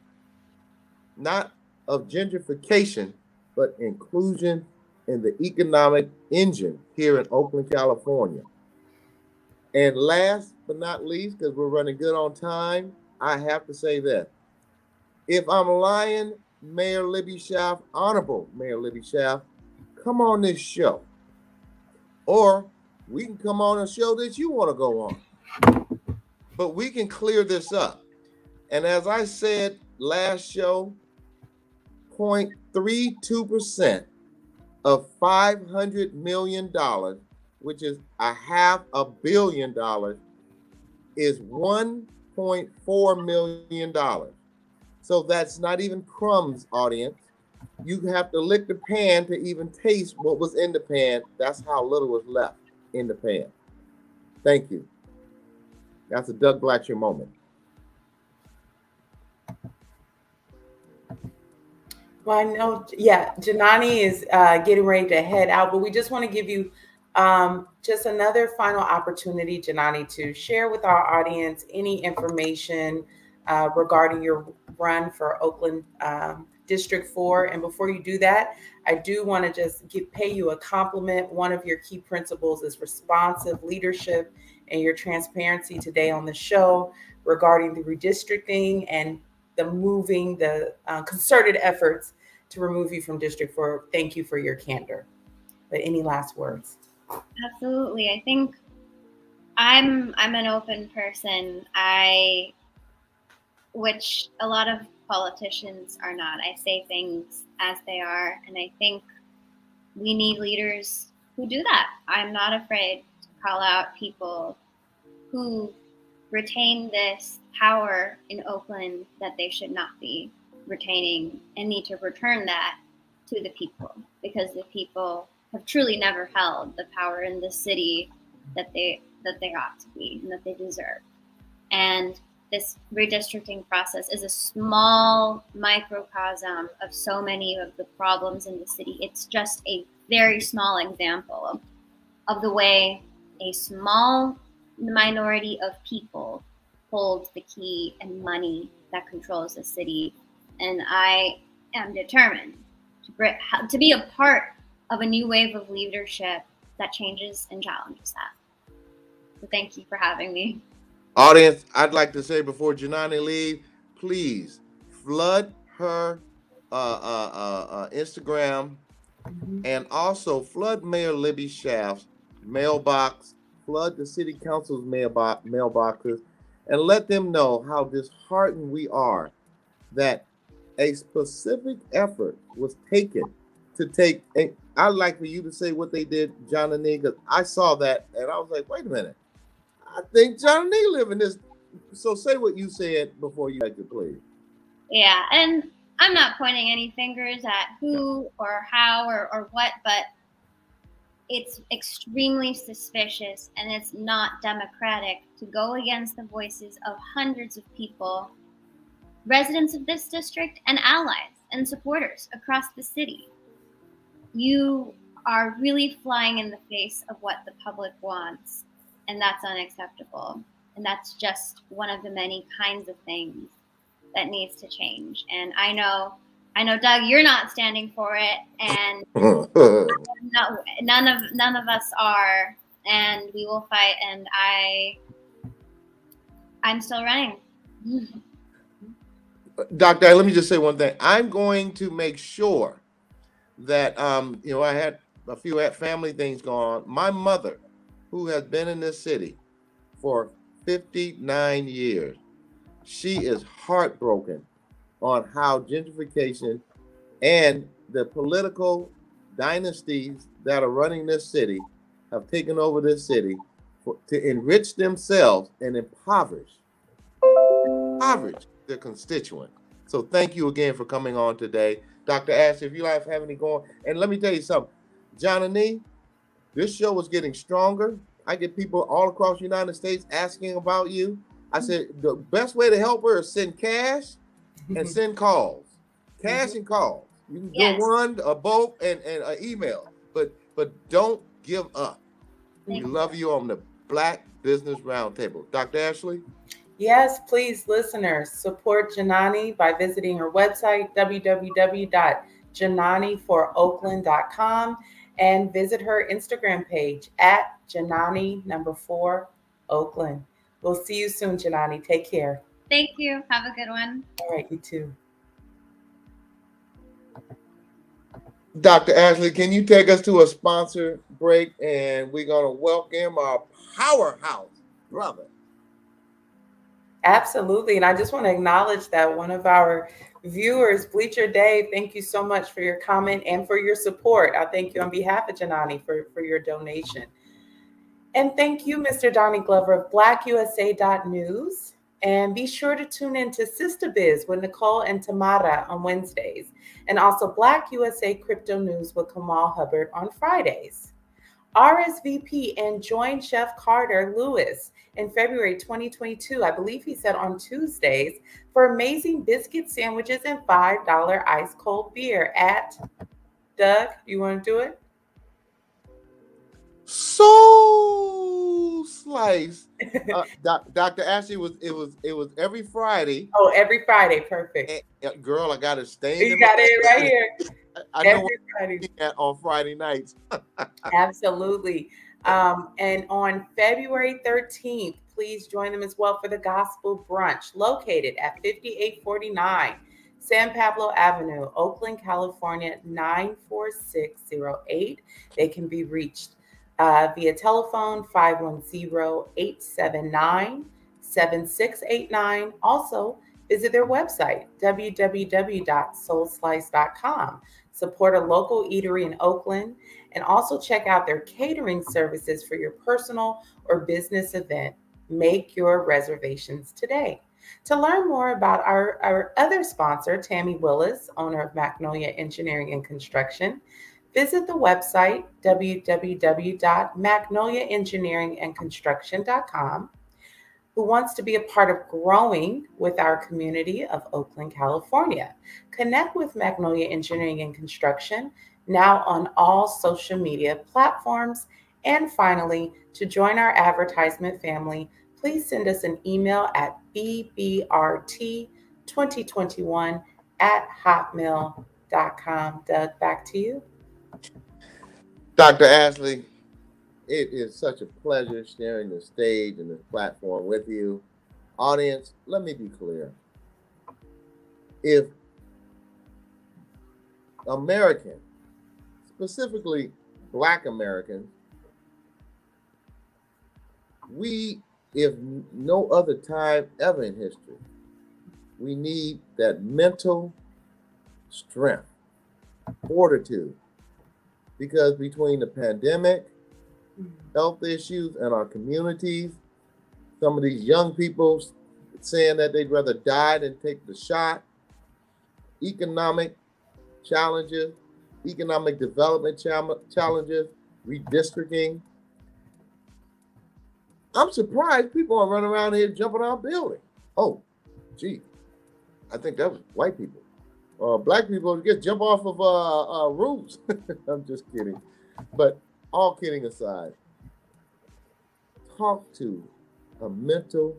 not of gentrification, but inclusion in the economic engine here in Oakland, California. And last but not least, because we're running good on time, I have to say this. If I'm lying, Mayor Libby Schaaf, Honorable Mayor Libby Schaaf, come on this show. Or we can come on a show that you want to go on. But we can clear this up. And as I said last show, 0.32% of $500 million, which is $500 million, is $1.4 million. So that's not even crumbs, audience. You have to lick the pan to even taste what was in the pan. That's how little was left in the pan. Thank you. That's a Doug Blackshear moment. Well, I know, yeah, Janani is getting ready to head out, but we just want to give you just another final opportunity, Janani, to share with our audience any information regarding your run for Oakland District 4. And before you do that, I do want to just pay you a compliment. One of your key principles is responsive leadership, and your transparency today on the show regarding the redistricting and the moving, the concerted efforts to remove you from District 4. Thank you for your candor. But any last words? Absolutely. I think I'm an open person. Which a lot of politicians are not. I say things as they are, and I think we need leaders who do that. I'm not afraid to call out people who retain this power in Oakland that they should not be retaining and need to return that to the people, because the people have truly never held the power in the city that they ought to be and that they deserve. And this redistricting process is a small microcosm of so many of the problems in the city. It's just a very small example of the way a small minority of people holds the key and money that controls the city. And I am determined to be a part of a new wave of leadership that changes and challenges that. So thank you for having me. Audience, I'd like to say before Janani leaves, please flood her Instagram, and also flood Mayor Libby Schaaf's mailbox, flood the city council's mailboxes, and let them know how disheartened we are that a specific effort was taken to take, and I'd like for you to say what they did, Janani, because I saw that and I was like, wait a minute. I think Janani live in this. So say what you said before you make the play. Yeah, and I'm not pointing any fingers at who or how or what, but it's extremely suspicious and it's not democratic to go against the voices of hundreds of people, residents of this district and allies and supporters across the city. You are really flying in the face of what the public wants. And that's unacceptable. And that's just one of the many kinds of things that needs to change. And I know, Doug, you're not standing for it, and none of us are. And we will fight. And I'm still running. Doctor, let me just say one thing. I'm going to make sure that I had a few family things going on. My mother, who has been in this city for 59 years. She is heartbroken on how gentrification and the political dynasties that are running this city have taken over this city to enrich themselves and impoverish their constituent. So thank you again for coming on today. Dr. Ashley, if you guys have any going, and let me tell you something, Janani, this show was getting stronger. I get people all across the United States asking about you. I said, the best way to help her is send cash and send calls. Cash and calls. You can yes. do one or both and an email, but don't give up. Thank we you. Love you on the Black Business Roundtable. Dr. Ashley? Yes, please, listeners, support Janani by visiting her website, www.jananiforoakland.com, and visit her Instagram page at Janani4Oakland. We'll see you soon, Janani. Take care. Thank you. Have a good one. All right, you too. Dr. Ashley, can you take us to a sponsor break? And we're going to welcome our powerhouse brother. Absolutely. And I just want to acknowledge that one of our viewers, Bleacher Dave, thank you so much for your comment and for your support. I thank you on behalf of Janani for your donation. And thank you, Mr. Donni Glover of BlackUSA.news. And be sure to tune in to Sister Biz with Nicole and Tamara on Wednesdays, and also Black USA Crypto News with Kamal Hubbard on Fridays. RSVP and join Chef Carter Lewis in February 2022, I believe he said on Tuesdays, for amazing biscuit sandwiches and $5 ice cold beer at, Doug, you want to do it? Soul Slice. Dr. Ashley, it was every Friday. Oh, every Friday, perfect. And, girl, I got it staying. You got it right here. I know what on Friday nights. Absolutely. And on February 13th, please join them as well for the Gospel Brunch, located at 5849 San Pablo Avenue, Oakland, California, 94608. They can be reached via telephone 510-879-7689. Also, visit their website, www.soulslice.com. Support a local eatery in Oakland, and also check out their catering services for your personal or business event. Make your reservations today. To learn more about our other sponsor, Tammy Willis, owner of Magnolia Engineering and Construction, visit the website, www.magnoliaengineeringandconstruction.com. Who wants to be a part of growing with our community of Oakland, California? Connect with Magnolia Engineering and Construction now on all social media platforms. And finally, to join our advertisement family, please send us an email at bbrt2021@hotmail.com. Doug, back to you. Dr. Ashley, it is such a pleasure sharing the stage and the platform with you. Audience, let me be clear. If Americans, specifically Black Americans, we, if no other time ever in history, we need that mental strength, fortitude, because between the pandemic, health issues in our communities, some of these young people saying that they'd rather die than take the shot, economic challenges, economic development challenges, redistricting. I'm surprised people are running around here jumping on buildings. Oh, gee, I think that was white people. Black people just jump off of roofs. I'm just kidding. But all kidding aside, talk to a mental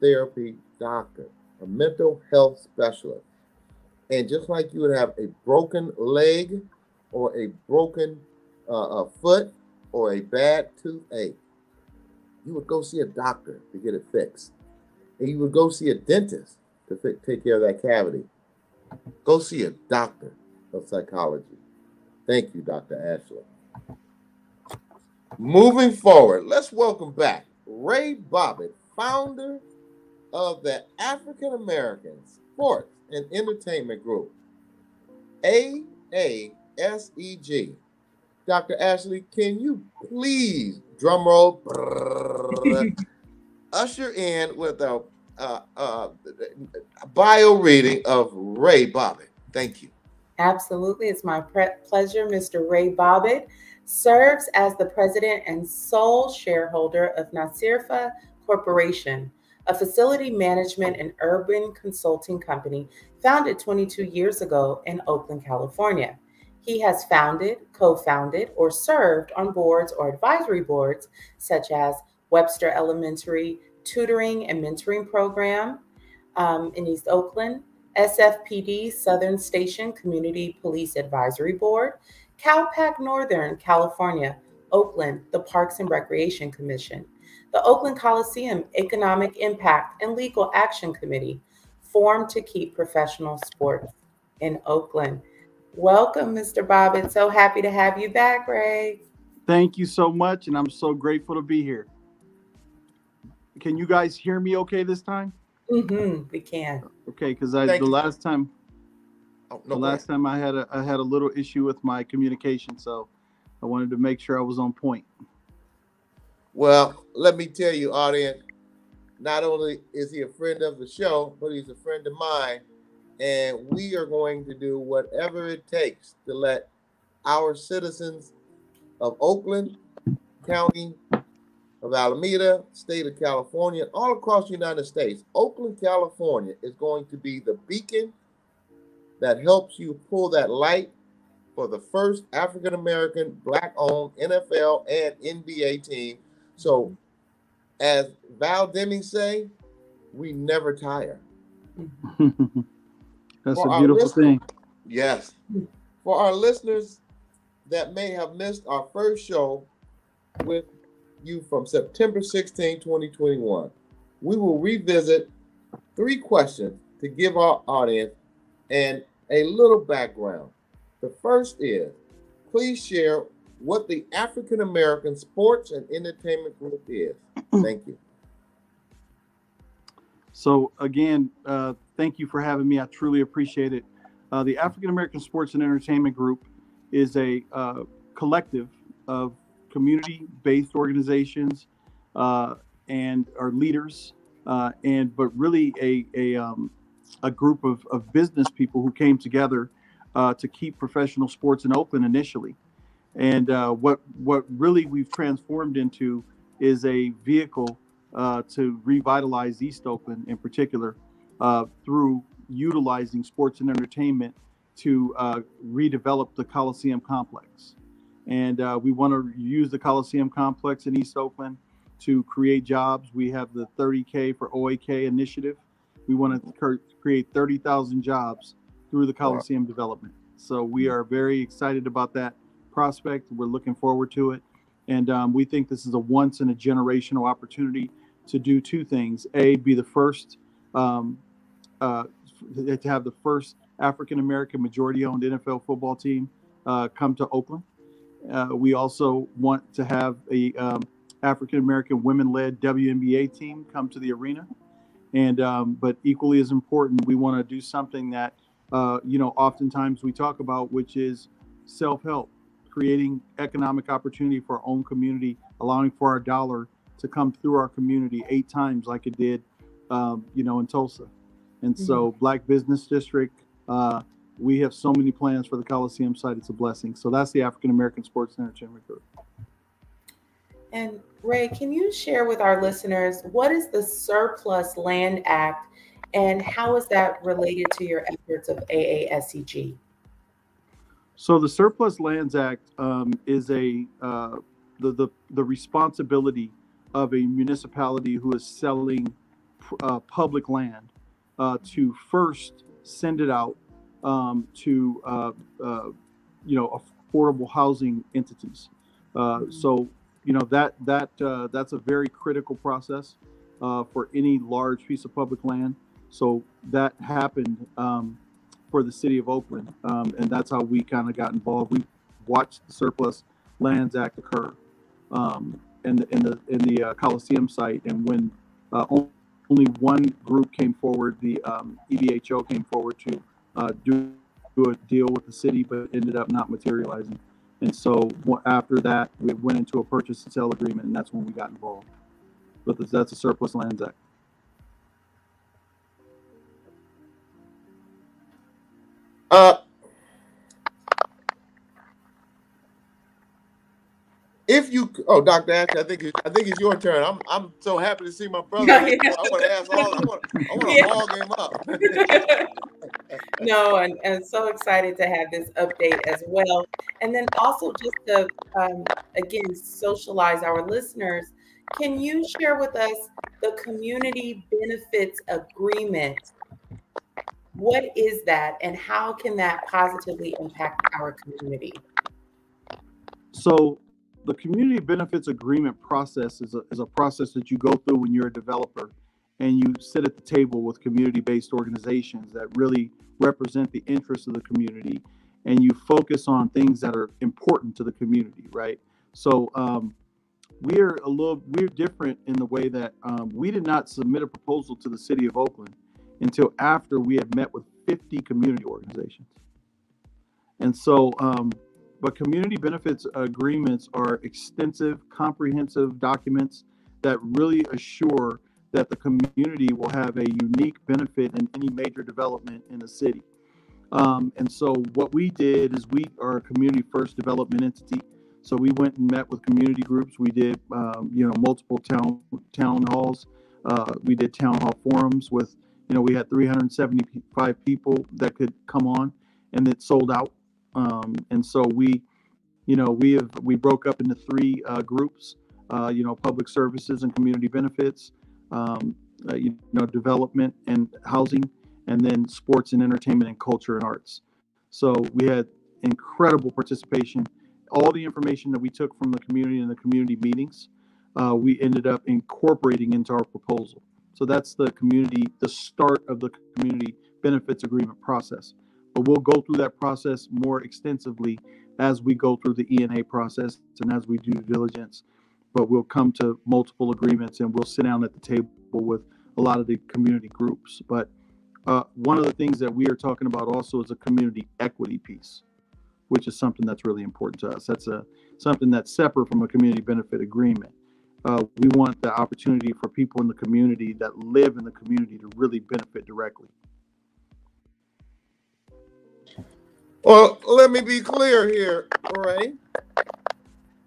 therapy doctor, a mental health specialist. And just like you would have a broken leg or a broken foot or a bad toothache, you would go see a doctor to get it fixed. And you would go see a dentist to take care of that cavity. Go see a doctor of psychology. Thank you, Dr. Ashley. Moving forward, let's welcome back Ray Bobbitt, founder of the African American Sports and Entertainment Group, AASEG. Dr. Ashley, can you please, drumroll, usher in with a bio reading of Ray Bobbitt? Thank you. Absolutely. It's my pleasure. Mr. Ray Bobbitt serves as the president and sole shareholder of Nasirfa Corporation, a facility management and urban consulting company founded 22 years ago in Oakland, California. He has founded, co-founded, or served on boards or advisory boards such as Webster Elementary Tutoring and Mentoring Program in East Oakland, SFPD Southern Station Community Police Advisory Board, CalPAC Northern California, Oakland, the Parks and Recreation Commission, the Oakland Coliseum Economic Impact and Legal Action Committee, formed to keep professional sports in Oakland. Welcome, Mr. Bobbitt. So happy to have you back, Ray. Thank you so much, and I'm so grateful to be here. Can you guys hear me okay this time? Mm-hmm, we can. Okay, because the last time I had a little issue with my communication, so I wanted to make sure I was on point. Well, let me tell you, audience, not only is he a friend of the show, but he's a friend of mine, and we are going to do whatever it takes to let our citizens of Oakland County, of Alameda, state of California, all across the United States. Oakland, California is going to be the beacon that helps you pull that light for the first African-American, Black-owned NFL and NBA team. So as Val Demings say, we never tire. That's a beautiful thing. Yes. For our listeners that may have missed our first show with you from September 16, 2021. We will revisit three questions to give our audience and a little background. The first is, please share what the African American Sports and Entertainment Group is. Thank you. So again, thank you for having me. I truly appreciate it. The African American Sports and Entertainment Group is a collective of community-based organizations and our leaders, but really a group of business people who came together to keep professional sports in Oakland initially. And what really we've transformed into is a vehicle to revitalize East Oakland in particular through utilizing sports and entertainment to redevelop the Coliseum complex. And we want to use the Coliseum complex in East Oakland to create jobs. We have the 30K for OAK initiative. We want to create 30,000 jobs through the Coliseum development. So we are very excited about that prospect. We're looking forward to it. And we think this is a once in a generational opportunity to do two things. A, be the first, to have the first African-American majority owned NFL football team come to Oakland. We also want to have a African-American women-led WNBA team come to the arena. And but equally as important, we want to do something that, you know, oftentimes we talk about, which is self-help, creating economic opportunity for our own community, allowing for our dollar to come through our community 8 times like it did, you know, in Tulsa. And so Black Business District, we have so many plans for the Coliseum site. It's a blessing. So that's the African American Sports and Entertainment Group. And Ray, can you share with our listeners, what is the Surplus Land Act and how is that related to your efforts of AASEG? So the Surplus Lands Act is the responsibility of a municipality who is selling public land to first send it out to you know, affordable housing entities. So you know that's a very critical process for any large piece of public land. So that happened for the city of Oakland, and that's how we kind of got involved. We watched the Surplus Lands Act occur, in the Coliseum site, and when only one group came forward, the EBHO came forward to do a deal with the city, but ended up not materializing. And so after that, we went into a purchase and sale agreement, and that's when we got involved. But that's a surplus lands act. If you, oh, Dr. Ashley, I think it's your turn. I'm so happy to see my brother. Oh, yeah. I want to ask all. I want to haul him up. No, and so excited to have this update as well. And then also just to again socialize our listeners. Can you share with us the community benefits agreement? What is that, and how can that positively impact our community? So the community benefits agreement process is a process that you go through when you're a developer, and you sit at the table with community-based organizations that really represent the interests of the community, and you focus on things that are important to the community, right? So we're different in the way that we did not submit a proposal to the city of Oakland until after we had met with 50 community organizations. And so, but community benefits agreements are extensive, comprehensive documents that really assure that the community will have a unique benefit in any major development in the city. And so what we did is we are a community first development entity. So we went and met with community groups. We did multiple town halls. We did town hall forums with, we had 375 people that could come on, and it sold out. And so we broke up into three groups, public services and community benefits, development and housing, and then sports and entertainment and culture and arts. So we had incredible participation. All the information that we took from the community and the community meetings, we ended up incorporating into our proposal. So that's the start of the community benefits agreement process. But we'll go through that process more extensively as we go through the E&A process and as we do due diligence. But we'll come to multiple agreements, and we'll sit down at the table with a lot of the community groups. But one of the things that we are talking about also is a community equity piece, which is something that's really important to us. That's something that's separate from a community benefit agreement. We want the opportunity for people in the community that live in the community to really benefit directly. Well, let me be clear here, Ray.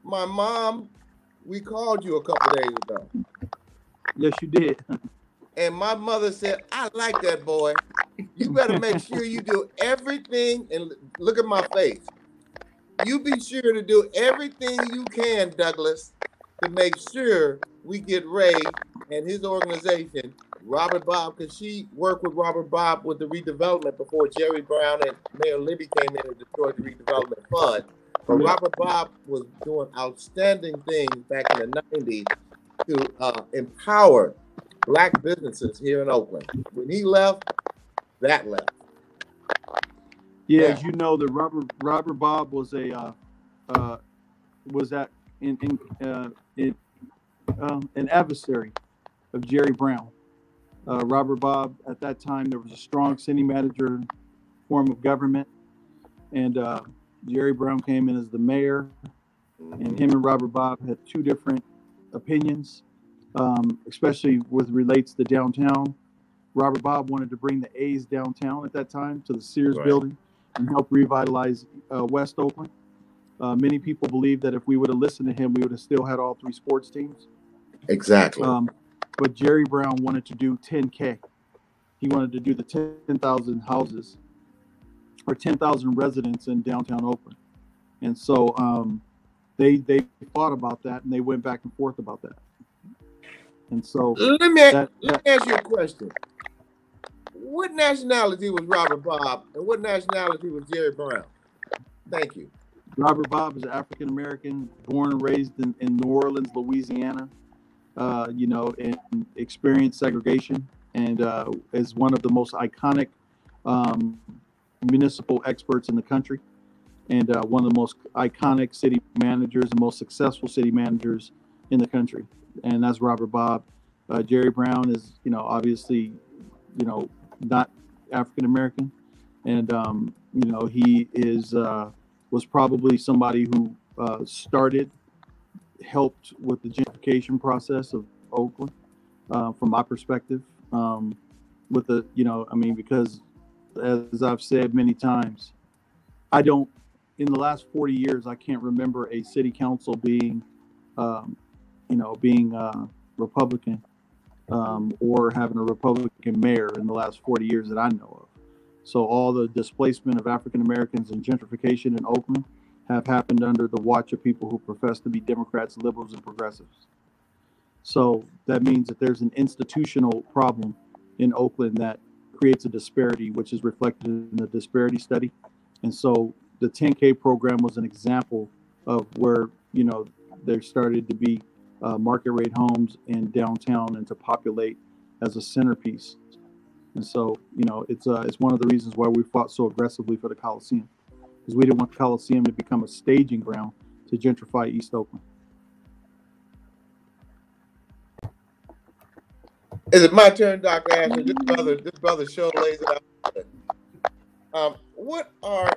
My mom, we called you a couple days ago. Yes, you did. And my mother said, I like that boy. You better make sure you do everything, and look at my face. You be sure to do everything you can, Douglas, to make sure we get Ray and his organization, Robert Bob, because she worked with Robert Bob with the redevelopment before Jerry Brown and Mayor Libby came in and destroyed the redevelopment fund. But Robert Bob was doing outstanding things back in the 90s to empower Black businesses here in Oakland. When he left, that left. Yeah, as you know, the Robert Bob was an adversary of Jerry Brown. Robert Bob, at that time, there was a strong city manager form of government, and Jerry Brown came in as the mayor, and him and Robert Bob had two different opinions. Especially with relates to downtown. Robert Bob wanted to bring the A's downtown at that time to the Sears building and help revitalize West Oakland. Many people believe that if we would have listened to him, we would have still had all three sports teams. Exactly. But Jerry Brown wanted to do 10K. He wanted to do the 10,000 houses or 10,000 residents in downtown Oakland. And so they fought about that, and they went back and forth about that. And so let me ask you a question. What nationality was Robert Bob, and what nationality was Jerry Brown? Thank you. Robert Bob is African American, born and raised in New Orleans, Louisiana, and experienced segregation, and is one of the most iconic municipal experts in the country. and one of the most iconic city managers and most successful city managers in the country. And that's Robert Bob. Jerry Brown is, obviously, not African American. And, he is, was probably somebody who helped with the gentrification process of Oakland, from my perspective, with the, because as I've said many times, I don't, in the last 40 years, I can't remember a city council being, Republican, or having a Republican mayor in the last 40 years that I know of. So all the displacement of African Americans and gentrification in Oakland have happened under the watch of people who profess to be Democrats, liberals, and progressives. So that means that there's an institutional problem in Oakland that creates a disparity, which is reflected in the disparity study. And so the 10K program was an example of where, there started to be market rate homes in downtown and to populate as a centerpiece. And so, it's one of the reasons why we fought so aggressively for the Coliseum, because we didn't want the Coliseum to become a staging ground to gentrify East Oakland. Is it my turn, Dr. Ashley? This brother show lays it out. What are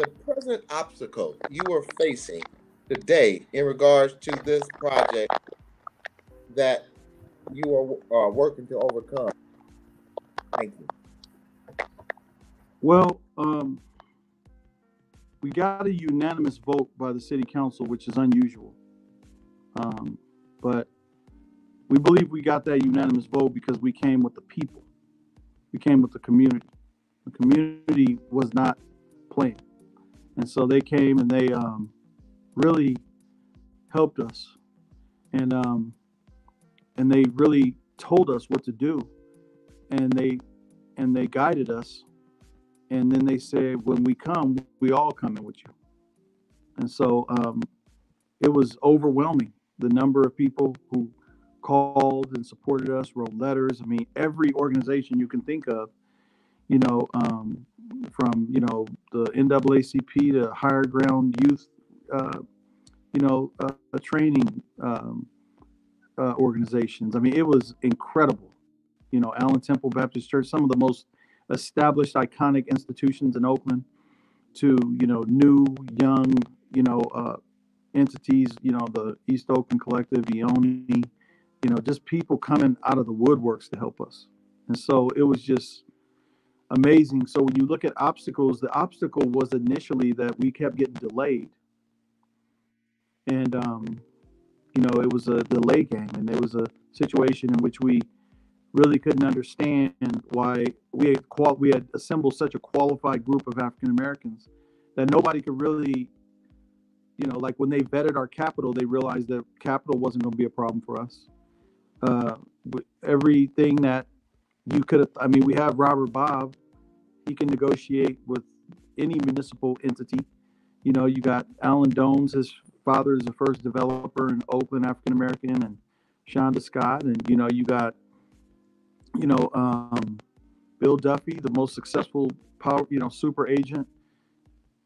the present obstacles you are facing today in regards to this project that you are working to overcome? Thank you. Well, we got a unanimous vote by the city council, which is unusual. But we believe we got that unanimous vote because we came with the people. We came with the community. The community was not playing. And so they came and they really helped us. And they really told us what to do. And they guided us. And then they said, when we come, we all come in with you. And so it was overwhelming, the number of people who called and supported us, wrote letters. I mean, every organization you can think of, from, the NAACP to Higher Ground Youth, training organizations. I mean, it was incredible. Allen Temple Baptist Church, some of the most established, iconic institutions in Oakland, to, new, young, entities, the East Oakland Collective, EONI, just people coming out of the woodworks to help us. And so it was just amazing. So when you look at obstacles, the obstacle was initially that we kept getting delayed. And, it was a delay game, and there was a situation in which we really couldn't understand why we had assembled such a qualified group of African Americans that nobody could really, like when they vetted our capital, they realized that capital wasn't going to be a problem for us. Everything that you could, we have Robert Bob, he can negotiate with any municipal entity. You got Alan Dones, his father is the first developer in Oakland, African American, and Shonda Scott, and you got. Bill Duffy, the most successful power, super agent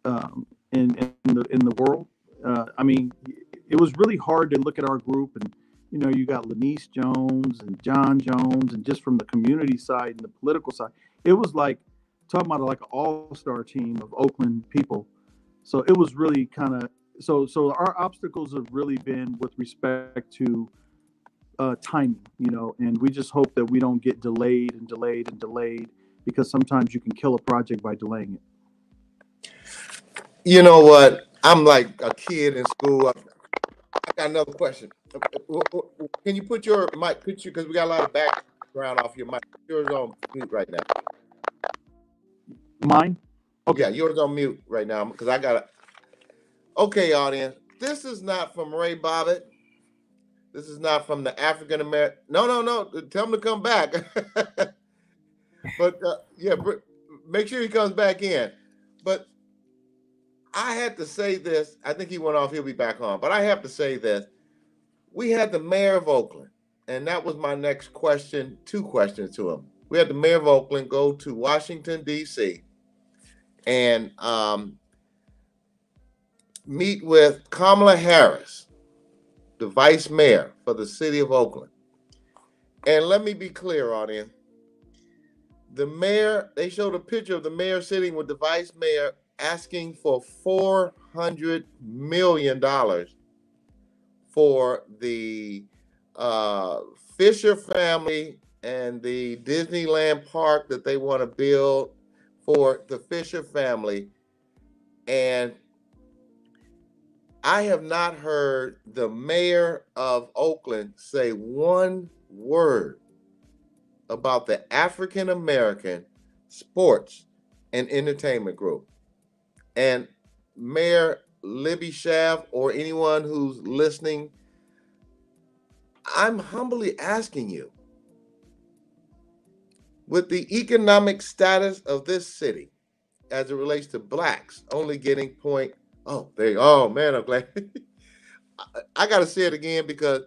in the world. It was really hard to look at our group, and you got Lanise Jones and John Jones, and just from the community side and the political side, it was like talking about like an all-star team of Oakland people. So it was really kind of so our obstacles have really been with respect to. Timing, and we just hope that we don't get delayed, because sometimes you can kill a project by delaying it. You know what? I'm like a kid in school. I got another question. Can you put your mic? Could you? Because we got a lot of background off your mic. Yours on mute right now. Mine? Okay. Yeah, yours on mute right now because I got it. Okay, audience. This is not from Ray Bobbitt. This is not from the African American. No. Tell him to come back. But yeah, make sure he comes back in. But I had to say this. I think he went off. He'll be back on. But I have to say this. We had the mayor of Oakland. And that was my next question, two questions to him. We had the mayor of Oakland go to Washington, D.C. And meet with Kamala Harris, the vice mayor for the city of Oakland. And let me be clear, audience. The mayor, they showed a picture of the mayor sitting with the vice mayor asking for $400 million for the Fisher family and the Disneyland park that they want to build for the Fisher family. And I have not heard the mayor of Oakland say one word about the African American Sports and Entertainment Group. And Mayor Libby Schaaf, or anyone who's listening, I'm humbly asking you, with the economic status of this city as it relates to blacks only getting point, I'm glad. I got to say it again because,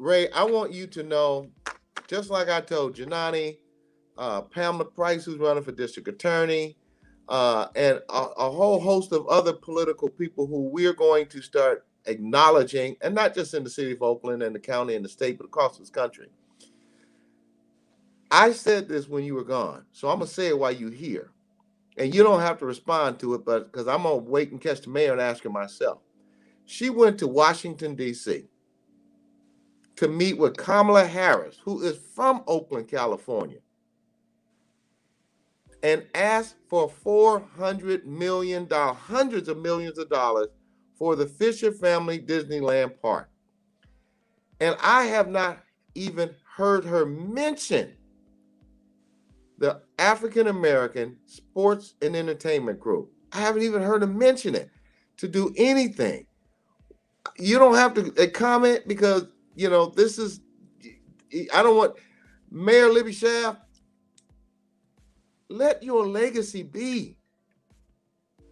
Ray, I want you to know, just like I told Janani, Pamela Price, who's running for district attorney, and a whole host of other political people who we're going to start acknowledging, and not just in the city of Oakland and the county and the state, but across this country. I said this when you were gone, so I'm going to say it while you're here. And you don't have to respond to it, but because I'm going to wait and catch the mayor and ask her myself. She went to Washington, D.C., to meet with Kamala Harris, who is from Oakland, California, and asked for $400 million, hundreds of millions of dollars for the Fisher family Disneyland park. And I have not even heard her mention the African American Sports and Entertainment Group. I haven't even heard her mention it to do anything. You don't have to comment because this is, I don't want, Mayor Libby Schaaf, let your legacy be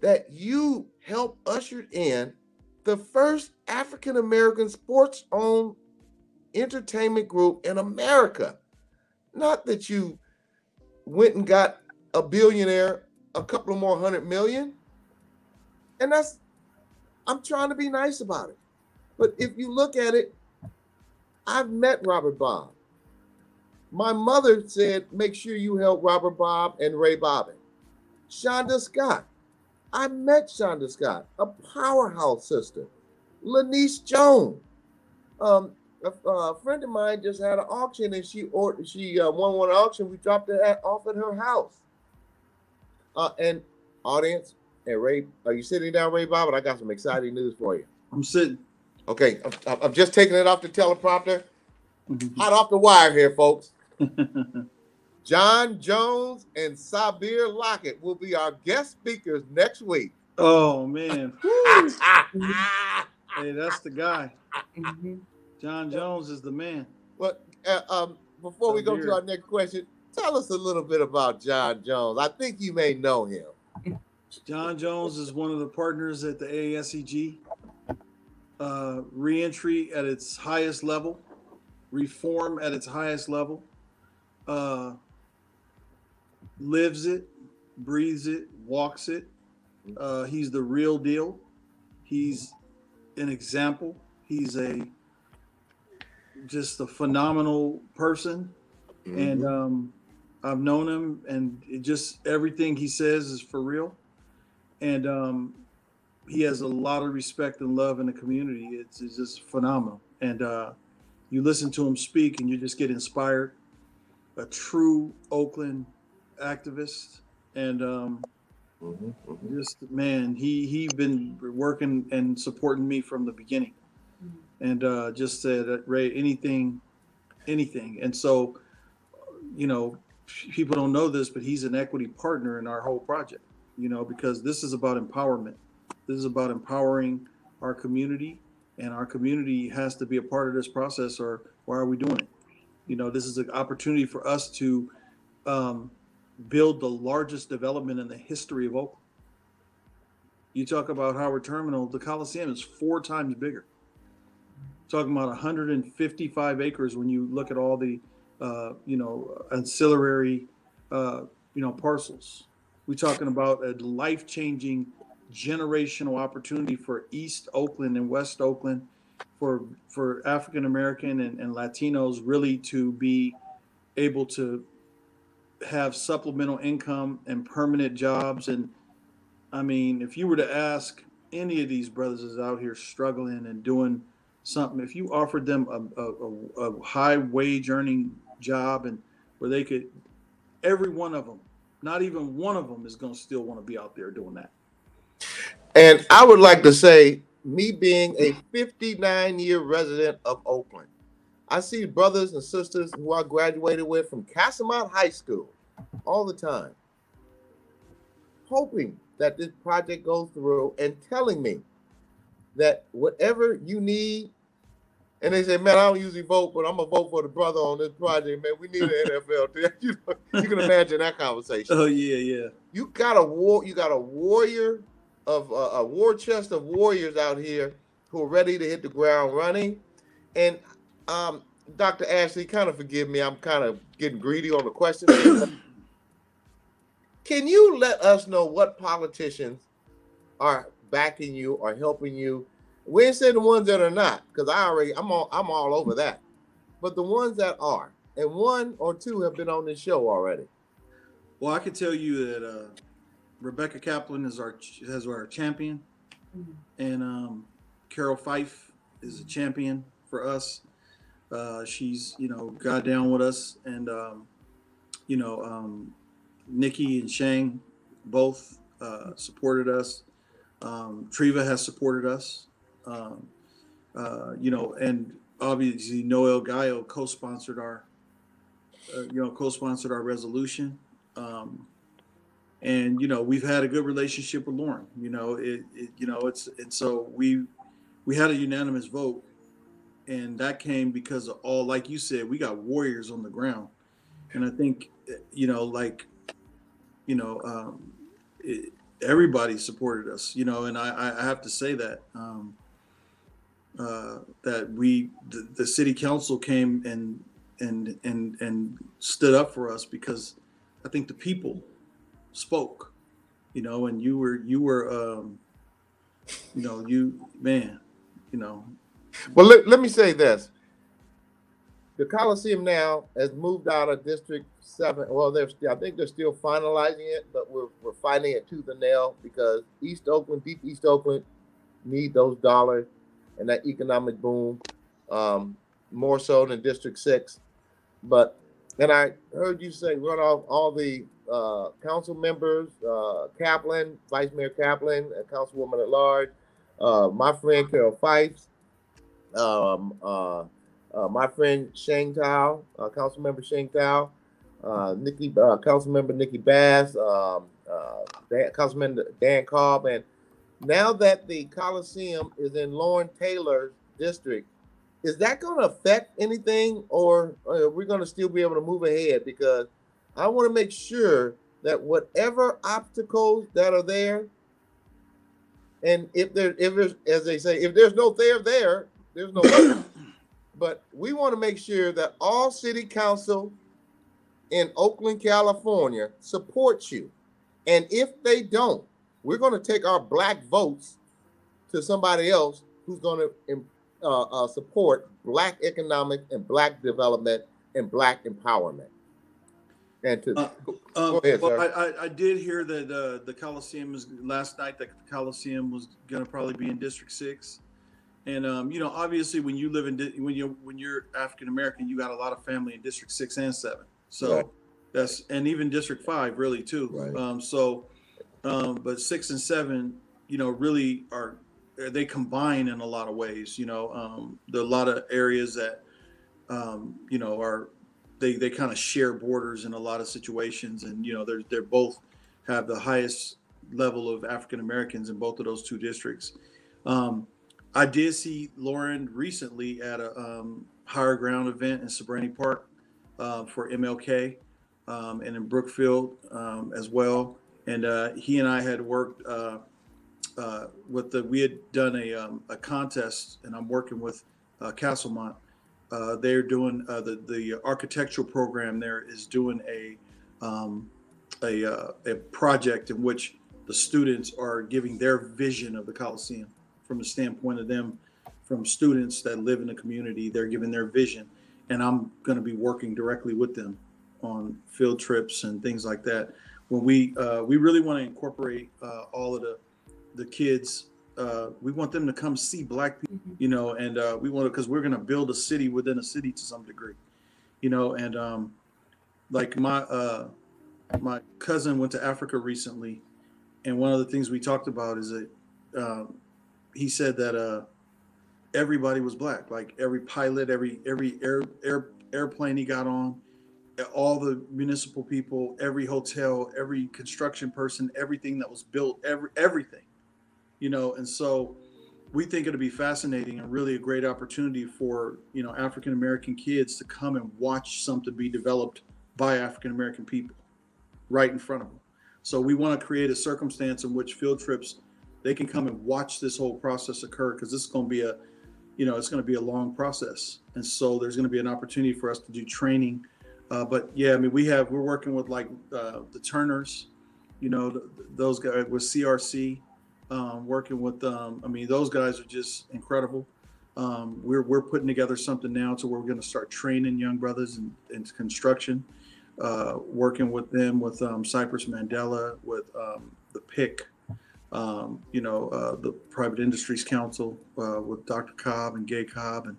that you helped usher in the first African-American sports-owned entertainment group in America. Not that you went and got a billionaire, a couple of more $100 million. And that's, I'm trying to be nice about it. But if you look at it, I've met Robert Bob. My mother said, make sure you help Robert Bob and Ray Bobbitt. Shonda Scott. I met Shonda Scott, a powerhouse sister. Lanice Jones. A friend of mine just had an auction and she won one auction. We dropped it off at her house. And audience, and Ray, are you sitting down, Ray Bobbitt? I got some exciting news for you. I'm sitting. Okay, I'm just taking it off the teleprompter. Hot off the wire here, folks. John Jones and Sabir Lockett will be our guest speakers next week. Oh, man. Hey, that's the guy. John Jones is the man. Well, before we go to our next question, tell us a little bit about John Jones. I think you may know him. John Jones is one of the partners at the AASEG. Reentry at its highest level, reform at its highest level, lives it, breathes it, walks it. He's the real deal. He's an example. He's just a phenomenal person. Mm-hmm. And I've known him, and everything he says is for real. And he has a lot of respect and love in the community. It's just phenomenal. And you listen to him speak and you just get inspired. A true Oakland activist. And just, man, he's been working and supporting me from the beginning. And just said, Ray, anything. And so, people don't know this, but he's an equity partner in our whole project, because this is about empowerment. This is about empowering our community, and our community has to be a part of this process, or why are we doing it? This is an opportunity for us to build the largest development in the history of Oakland. You talk about Howard Terminal, the Coliseum is 4 times bigger. Talking about 155 acres when you look at all the, ancillary, parcels. We're talking about a life-changing generational opportunity for East Oakland and West Oakland, for African American and Latinos really to be able to have supplemental income and permanent jobs. And I mean, if you were to ask any of these brothers is out here struggling and doing something, if you offered them a high wage earning job and where they could, every one of them, not even one of them is going to still want to be out there doing that. And I would like to say, me being a 59-year resident of Oakland, I see brothers and sisters who I graduated with from Castlemont High School all the time, hoping that this project goes through and telling me that whatever you need, and they say, man, I don't usually vote, but I'm going to vote for the brother on this project, man. We need an NFL team. You can imagine that conversation. Oh, yeah, yeah. You got a war chest of warriors out here who are ready to hit the ground running. And Dr. Ashley, kind of forgive me, I'm kind of getting greedy on the question. Can you let us know what politicians are backing you or helping you? We ain't saying the ones that are not, because I'm all over that. But the ones that are, and one or two have been on this show already. Well, I can tell you that Rebecca Kaplan is our champion, and Carol Fife is a champion for us. She's, you know, got down with us, and you know. Nikki and Shang both supported us. Treva has supported us, you know, and obviously Noel Gallo co-sponsored our resolution. And, you know, we've had a good relationship with Lauren, you know, so we had a unanimous vote, and that came because of all, like you said, we got warriors on the ground. And I think, you know, like, you know, everybody supported us, you know, and I have to say that that the city council came and stood up for us, because I think the people spoke, you know, and you were you know, you, man, you know. Well, let me say this. The Coliseum now has moved out of District 7. Well, I think they're still finalizing it, but we're fighting it tooth and nail, because East Oakland, deep East Oakland, need those dollars and that economic boom, more so than District 6. But, and I heard you say run off all the council members, Kaplan, Vice Mayor Kaplan, Councilwoman at Large, my friend Carol Fife, my friend Shang Tao, Councilmember Shang Tao, Councilmember Nikki Bass, Councilman Dan Cobb. And now that the Coliseum is in Lawrence Taylor's district, is that going to affect anything, or are we going to still be able to move ahead? Because I want to make sure that whatever obstacles that are there, and if there's, as they say, if there's no there, there's no there. But we want to make sure that all city council in Oakland, California supports you. And if they don't, we're going to take our black votes to somebody else who's going to support black economic and black development and black empowerment. And to go ahead, well, sir. I did hear that the Coliseum is last night, that the Coliseum was going to probably be in District 6. And you know, obviously, when you live in when you're African American, you got a lot of family in District 6 and 7. So right. That's, and even District 5 really too. Right. But 6 and 7, you know, really are, they combine in a lot of ways. You know, there are a lot of areas that you know, are they kind of share borders in a lot of situations, and you know, they're both have the highest level of African Americans in both of those two districts. I did see Lauren recently at a Higher Ground event in Sobranie Park for MLK, and in Brookfield as well. And he and I had worked we had done a contest, and I'm working with Castlemont. They're doing the architectural program there is doing a project in which the students are giving their vision of the Coliseum from the standpoint of them, from students that live in the community. They're giving their vision, and I'm going to be working directly with them on field trips and things like that. When we really want to incorporate all of the kids. We want them to come see Black people, you know, and we want to, because we're going to build a city within a city to some degree, you know. And like my cousin went to Africa recently, and one of the things we talked about is that he said that everybody was Black, like every pilot, every airplane he got on, all the municipal people, every hotel, every construction person, everything that was built, everything, you know. And so we think it'll be fascinating and really a great opportunity for, you know, African American kids to come and watch something be developed by African American people right in front of them. So we want to create a circumstance in which field trips, they can come and watch this whole process occur, because this is going to be a, you know, it's going to be a long process. And so there's going to be an opportunity for us to do training. But yeah, I mean, we're working with like the Turners, you know, those guys with CRC, working with I mean, those guys are just incredible. We're putting together something now to where we're going to start training young brothers in construction, working with them, with Cypress Mandela, with the PIC, you know, the Private Industries Council, with Dr. Cobb and Gay Cobb. And,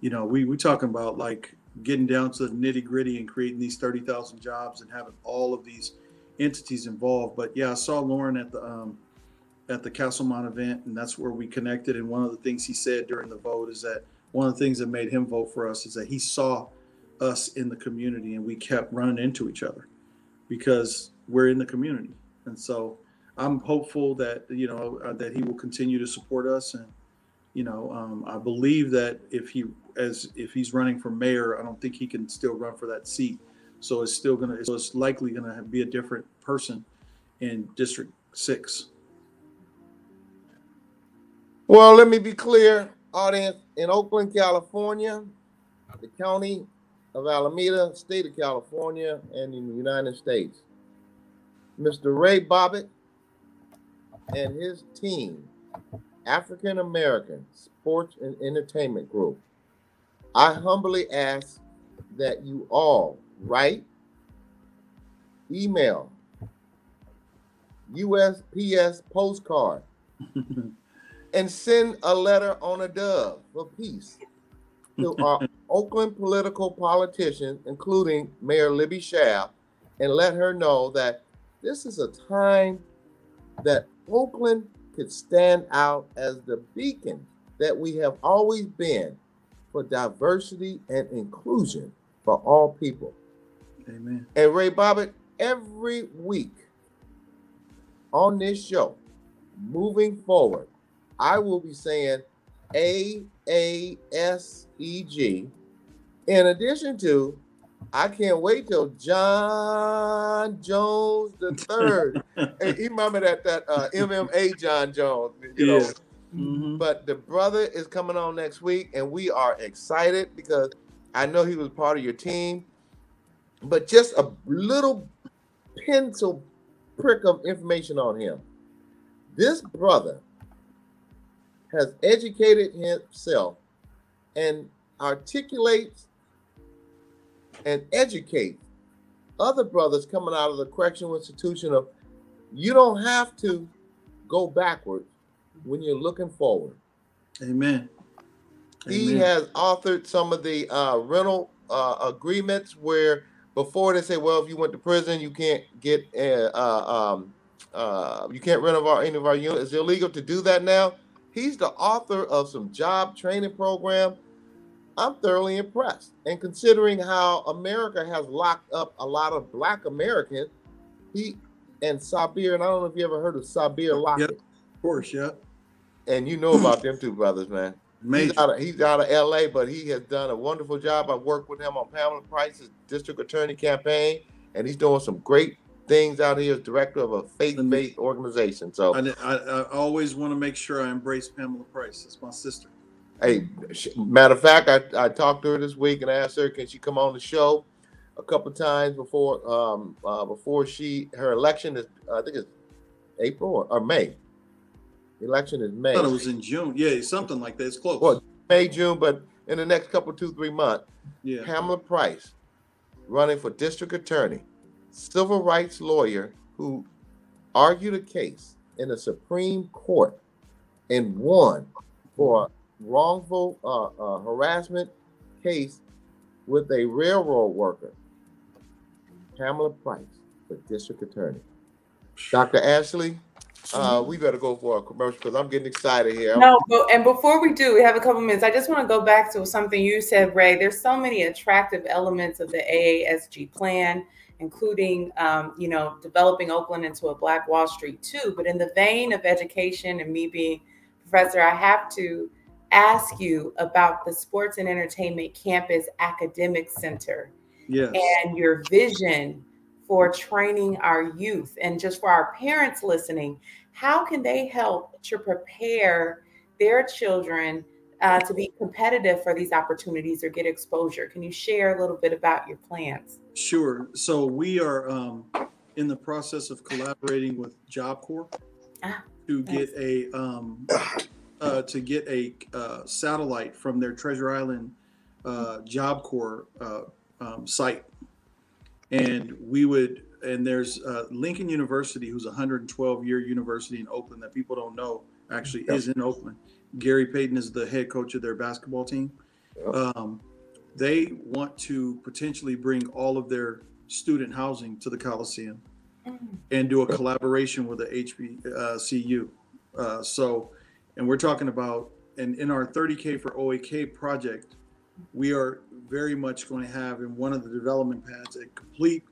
you know, we're talking about like getting down to the nitty gritty and creating these 30,000 jobs and having all of these entities involved. But yeah, I saw Lauren at the Castlemont event, and that's where we connected. And one of the things he said during the vote is that one of the things that made him vote for us is that he saw us in the community, and we kept running into each other because we're in the community. And so I'm hopeful that, you know, that he will continue to support us. And, you know, I believe that if he's running for mayor, I don't think he can still run for that seat. So it's likely gonna be a different person in District 6. Well, let me be clear, audience. In Oakland, California, the county of Alameda, state of California, and in the United States, Mr. Ray Bobbitt and his team, African American Sports and Entertainment Group, I humbly ask that you all write, email, USPS postcard, and send a letter on a dove for peace to our Oakland political politicians, including Mayor Libby Schaaf, and let her know that this is a time that Oakland could stand out as the beacon that we have always been for diversity and inclusion for all people. Amen. And Ray Bobbitt, every week on this show, moving forward, I will be saying AASEG. In addition to, I can't wait till John Jones the III. Hey, you remember that MMA John Jones, you know. Yeah. Mm-hmm. But the brother is coming on next week, and we are excited because I know he was part of your team. But just a little pencil prick of information on him. This brother has educated himself and articulates and educates other brothers coming out of the correctional institution of, you don't have to go backward when you're looking forward. Amen. He has authored some of the rental agreements where before they say, well, if you went to prison, you can't get you can't rent any of our units. It's illegal to do that now. He's the author of some job training program. I'm thoroughly impressed. And considering how America has locked up a lot of Black Americans, he and Sabir, and I don't know if you ever heard of Sabir Lockett. Yep, of course, yeah. And you know about them two brothers, man. He's out of LA, but he has done a wonderful job. I worked with him on Pamela Price's district attorney campaign, and he's doing some great things out here as director of a faith-based organization. So I always want to make sure I embrace Pamela Price. That's my sister. Hey, matter of fact, I talked to her this week and asked her, can she come on the show a couple times before her election? I think it's April or May? The election is May. I thought it was in June. Yeah, something like that. It's close. Well, May, June, but in the next couple, 2-3 months. Yeah. Pamela Price, running for district attorney, civil rights lawyer who argued a case in the Supreme Court and won for wrongful harassment case with a railroad worker. Pamela Price for district attorney. Dr. Ashley, we better go for a commercial because I'm getting excited here. No, and before we do, we have a couple minutes. I just want to go back to something you said, Ray. There's so many attractive elements of the AASG plan, including, you know, developing Oakland into a Black Wall Street too. But in the vein of education and me being a professor, I have to ask you about the Sports and Entertainment Campus Academic Center. Yes. And your vision for training our youth. And just for our parents listening, how can they help to prepare their children to be competitive for these opportunities or get exposure? Can you share a little bit about your plans? Sure. So we are in the process of collaborating with Job Corps to get a satellite from their Treasure Island Job Corps site, and we would, and there's Lincoln University, who's a 112-year university in Oakland that people don't know actually is in Oakland. Gary Payton is the head coach of their basketball team. They want to potentially bring all of their student housing to the Coliseum and do a collaboration with the HBCU. And we're talking about, and in our 30K for OAK project, we are very much going to have in one of the development pads a complete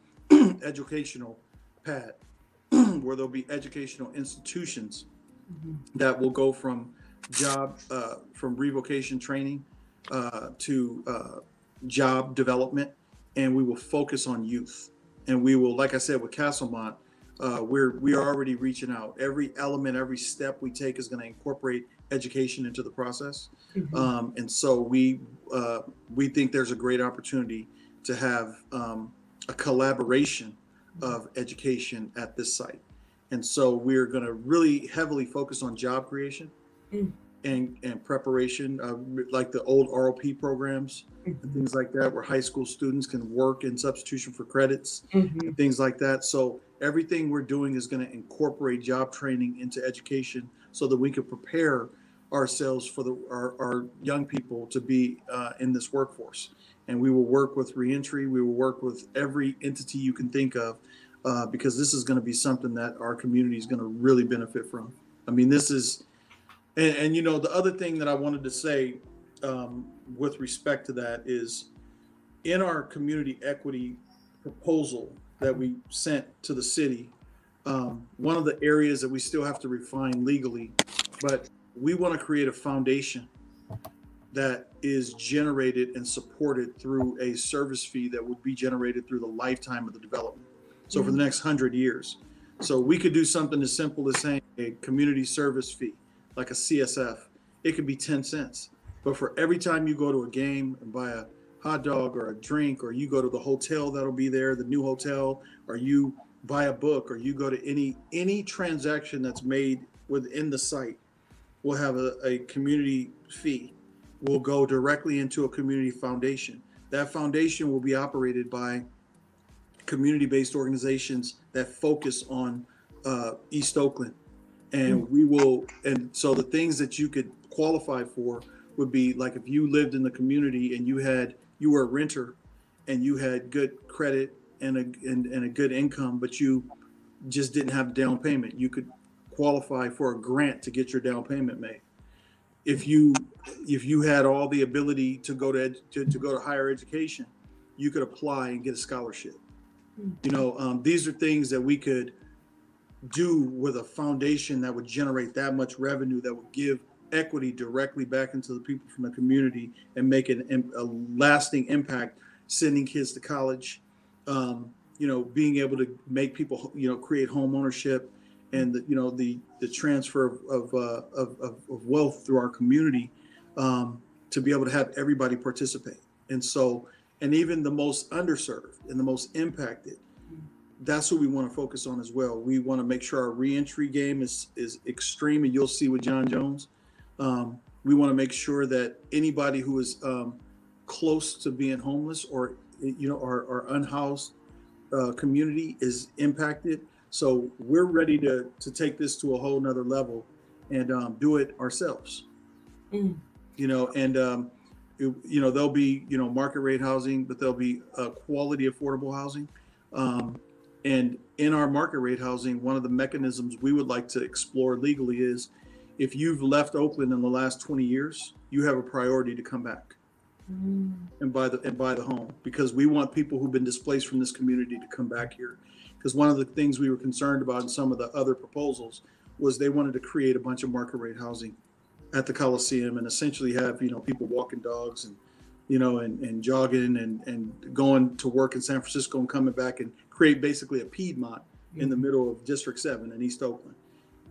educational pad where there'll be educational institutions that will go from job, from revocation training to job development. And we will focus on youth. And we will, like I said, with Castlemont, we are already reaching out. Every element, every step we take is going to incorporate education into the process. And so we think there's a great opportunity to have a collaboration of education at this site. And so we're going to really heavily focus on job creation and preparation, like the old ROP programs and things like that, where high school students can work in substitution for credits and things like that. So everything we're doing is going to incorporate job training into education so that we can prepare ourselves for our young people to be in this workforce. And we will work with reentry. We will work with every entity you can think of because this is going to be something that our community is going to really benefit from. I mean, this is, and you know, the other thing that I wanted to say with respect to that is in our community equity proposal that we sent to the city, one of the areas that we still have to refine legally, but we want to create a foundation that is generated and supported through a service fee that would be generated through the lifetime of the development. So for the next 100 years. So we could do something as simple as saying a community service fee, like a CSF. It could be 10 cents, but for every time you go to a game and buy a hot dog or a drink, or you go to the hotel that'll be there, the new hotel, or you buy a book, or you go to any transaction that's made within the site, we'll have a community fee. We'll go directly into a community foundation. That foundation will be operated by community-based organizations that focus on East Oakland. And we will, and so the things that you could qualify for would be like if you lived in the community and you were a renter and you had good credit and a good income, but you just didn't have down payment. You could qualify for a grant to get your down payment made. If you had all the ability to go to higher education, you could apply and get a scholarship. You know, these are things that we could do with a foundation that would generate that much revenue that would give equity directly back into the people from the community and make a lasting impact, sending kids to college, you know, being able to make people, you know, create home ownership and the, you know, the transfer of wealth through our community, to be able to have everybody participate. And so, and even the most underserved and the most impacted that's what we want to focus on as well. We want to make sure our reentry game is extreme, and you'll see with John Jones. We want to make sure that anybody who is close to being homeless or, you know, or unhoused community is impacted. So we're ready to take this to a whole nother level and do it ourselves. Mm. You know, and you know, there'll be, you know, market rate housing, but there'll be quality affordable housing. And in our market rate housing, one of the mechanisms we would like to explore legally is if you've left Oakland in the last 20 years, you have a priority to come back and buy the home, because we want people who've been displaced from this community to come back here. Because one of the things we were concerned about in some of the other proposals was they wanted to create a bunch of market rate housing at the Coliseum and essentially have, you know, people walking dogs and, you know, and jogging and going to work in San Francisco and coming back, and create basically a Piedmont in the middle of District 7 in East Oakland,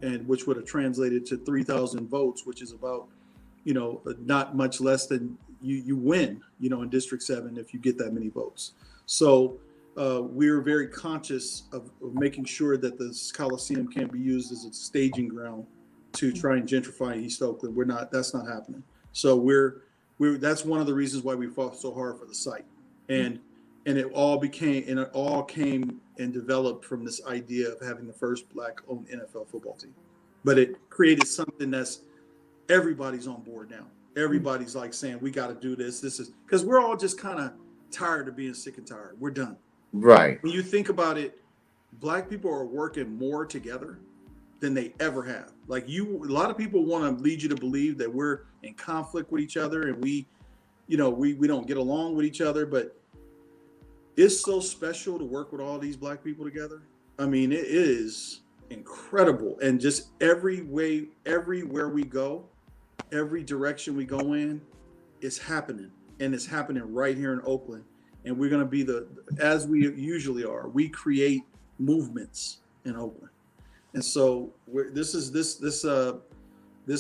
and which would have translated to 3,000 votes, which is about, you know, not much less than you win, you know, in District 7 if you get that many votes. So we're very conscious of making sure that the Coliseum can be used as a staging ground to try and gentrify East Oakland. We're not, that's not happening. So that's one of the reasons why we fought so hard for the site. And it all came and developed from this idea of having the first Black-owned NFL football team. But it created something that's everybody's on board now. Everybody's like saying, we got to do this. This is because we're all just kind of tired of being sick and tired. We're done. Right. When you think about it, Black people are working more together than they ever have. Like a lot of people want to lead you to believe that we're in conflict with each other and we don't get along with each other, but it's so special to work with all these Black people together. I mean, it is incredible. And just everywhere we go, every direction we go in, it's happening, and it's happening right here in Oakland. And we're going to be as we usually are, we create movements in Oakland. And so this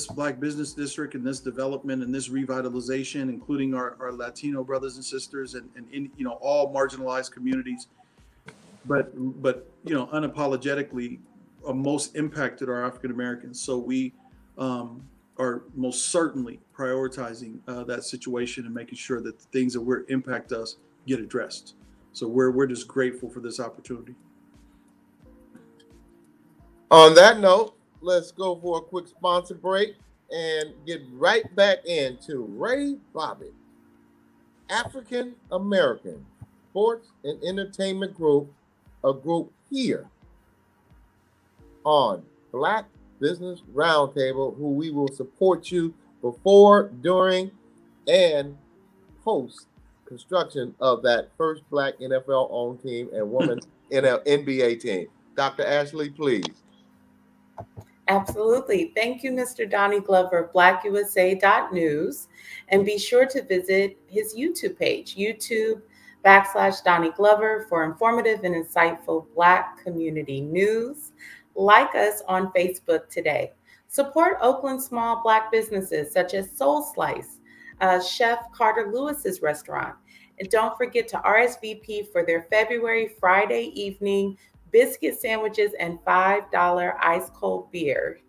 Black business district and this development and this revitalization, including our Latino brothers and sisters and you know, all marginalized communities, but you know, unapologetically most impacted are African Americans. So we are most certainly prioritizing that situation and making sure that the things that impact us get addressed. So we're just grateful for this opportunity. On that note, let's go for a quick sponsor break and get right back into Ray Bobbitt, African American Sports and Entertainment Group, a group here on Black Business Roundtable, who we will support you before, during, and post construction of that first Black NFL-owned team and women's NBA team. Dr. Ashley, please. Absolutely. Thank you, Mr. Donni Glover of BlackUSA.news. And be sure to visit his YouTube page, YouTube.com/Donni Glover, for informative and insightful Black community news. Like us on Facebook today. Support Oakland small Black businesses such as Soul Slice, Chef Carter Lewis's restaurant. And don't forget to RSVP for their February Friday evening biscuit sandwiches and $5 ice cold beer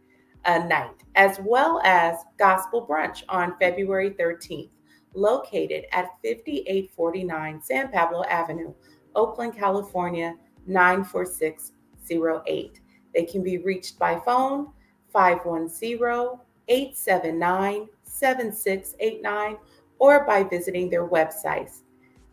a night, as well as gospel brunch on February 13th, located at 5849 San Pablo Avenue, Oakland, California, 94608. They can be reached by phone, 510-879-7689, or by visiting their websites,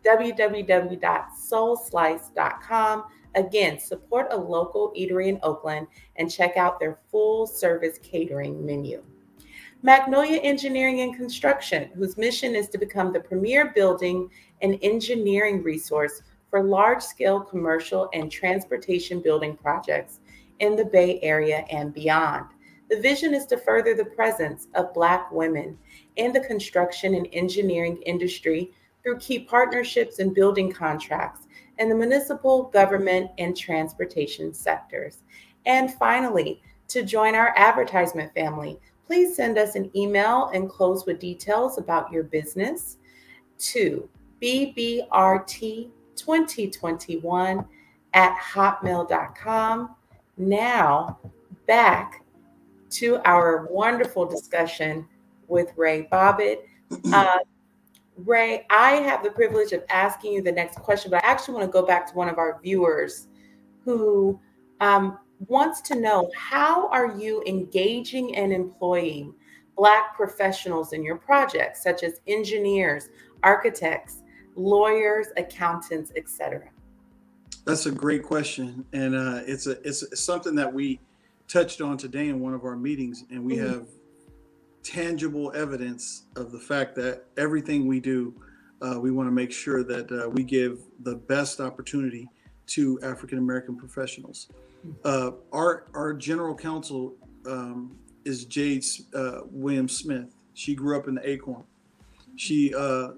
www.soulslice.com. Again, support a local eatery in Oakland and check out their full-service catering menu. Magnolia Engineering and Construction, whose mission is to become the premier building and engineering resource for large-scale commercial and transportation building projects in the Bay Area and beyond. The vision is to further the presence of Black women in the construction and engineering industry through key partnerships and building contracts in the municipal, government, and transportation sectors. And finally, to join our advertisement family, please send us an email and close with details about your business to bbrt2021 at hotmail.com. Now, back to our wonderful discussion with Ray Bobbitt. Ray, I have the privilege of asking you the next question, but I actually want to go back to one of our viewers who wants to know, how are you engaging and employing Black professionals in your projects, such as engineers, architects, lawyers, accountants, etc.? That's a great question, and it's something that we touched on today in one of our meetings, and we have tangible evidence of the fact that everything we do, we want to make sure that we give the best opportunity to African American professionals. Our general counsel is Jade Williams Smith. She grew up in the Acorn. She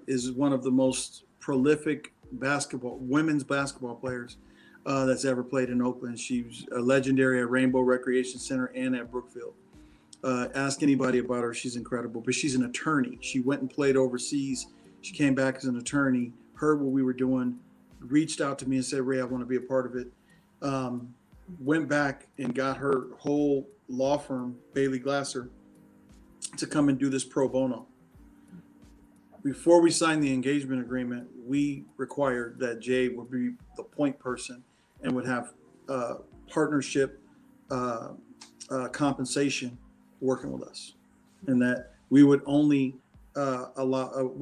is one of the most prolific women's basketball players that's ever played in Oakland. She's a legendary at Rainbow Recreation Center and at Brookfield. Ask anybody about her, she's incredible. But she's an attorney. She went and played overseas. She came back as an attorney, heard what we were doing, reached out to me and said, Ray, I want to be a part of it. Went back and got her whole law firm, Bailey Glasser, to come and do this pro bono. Before we signed the engagement agreement, we required that Jay would be the point person and would have partnership compensation working with us, and that we would only go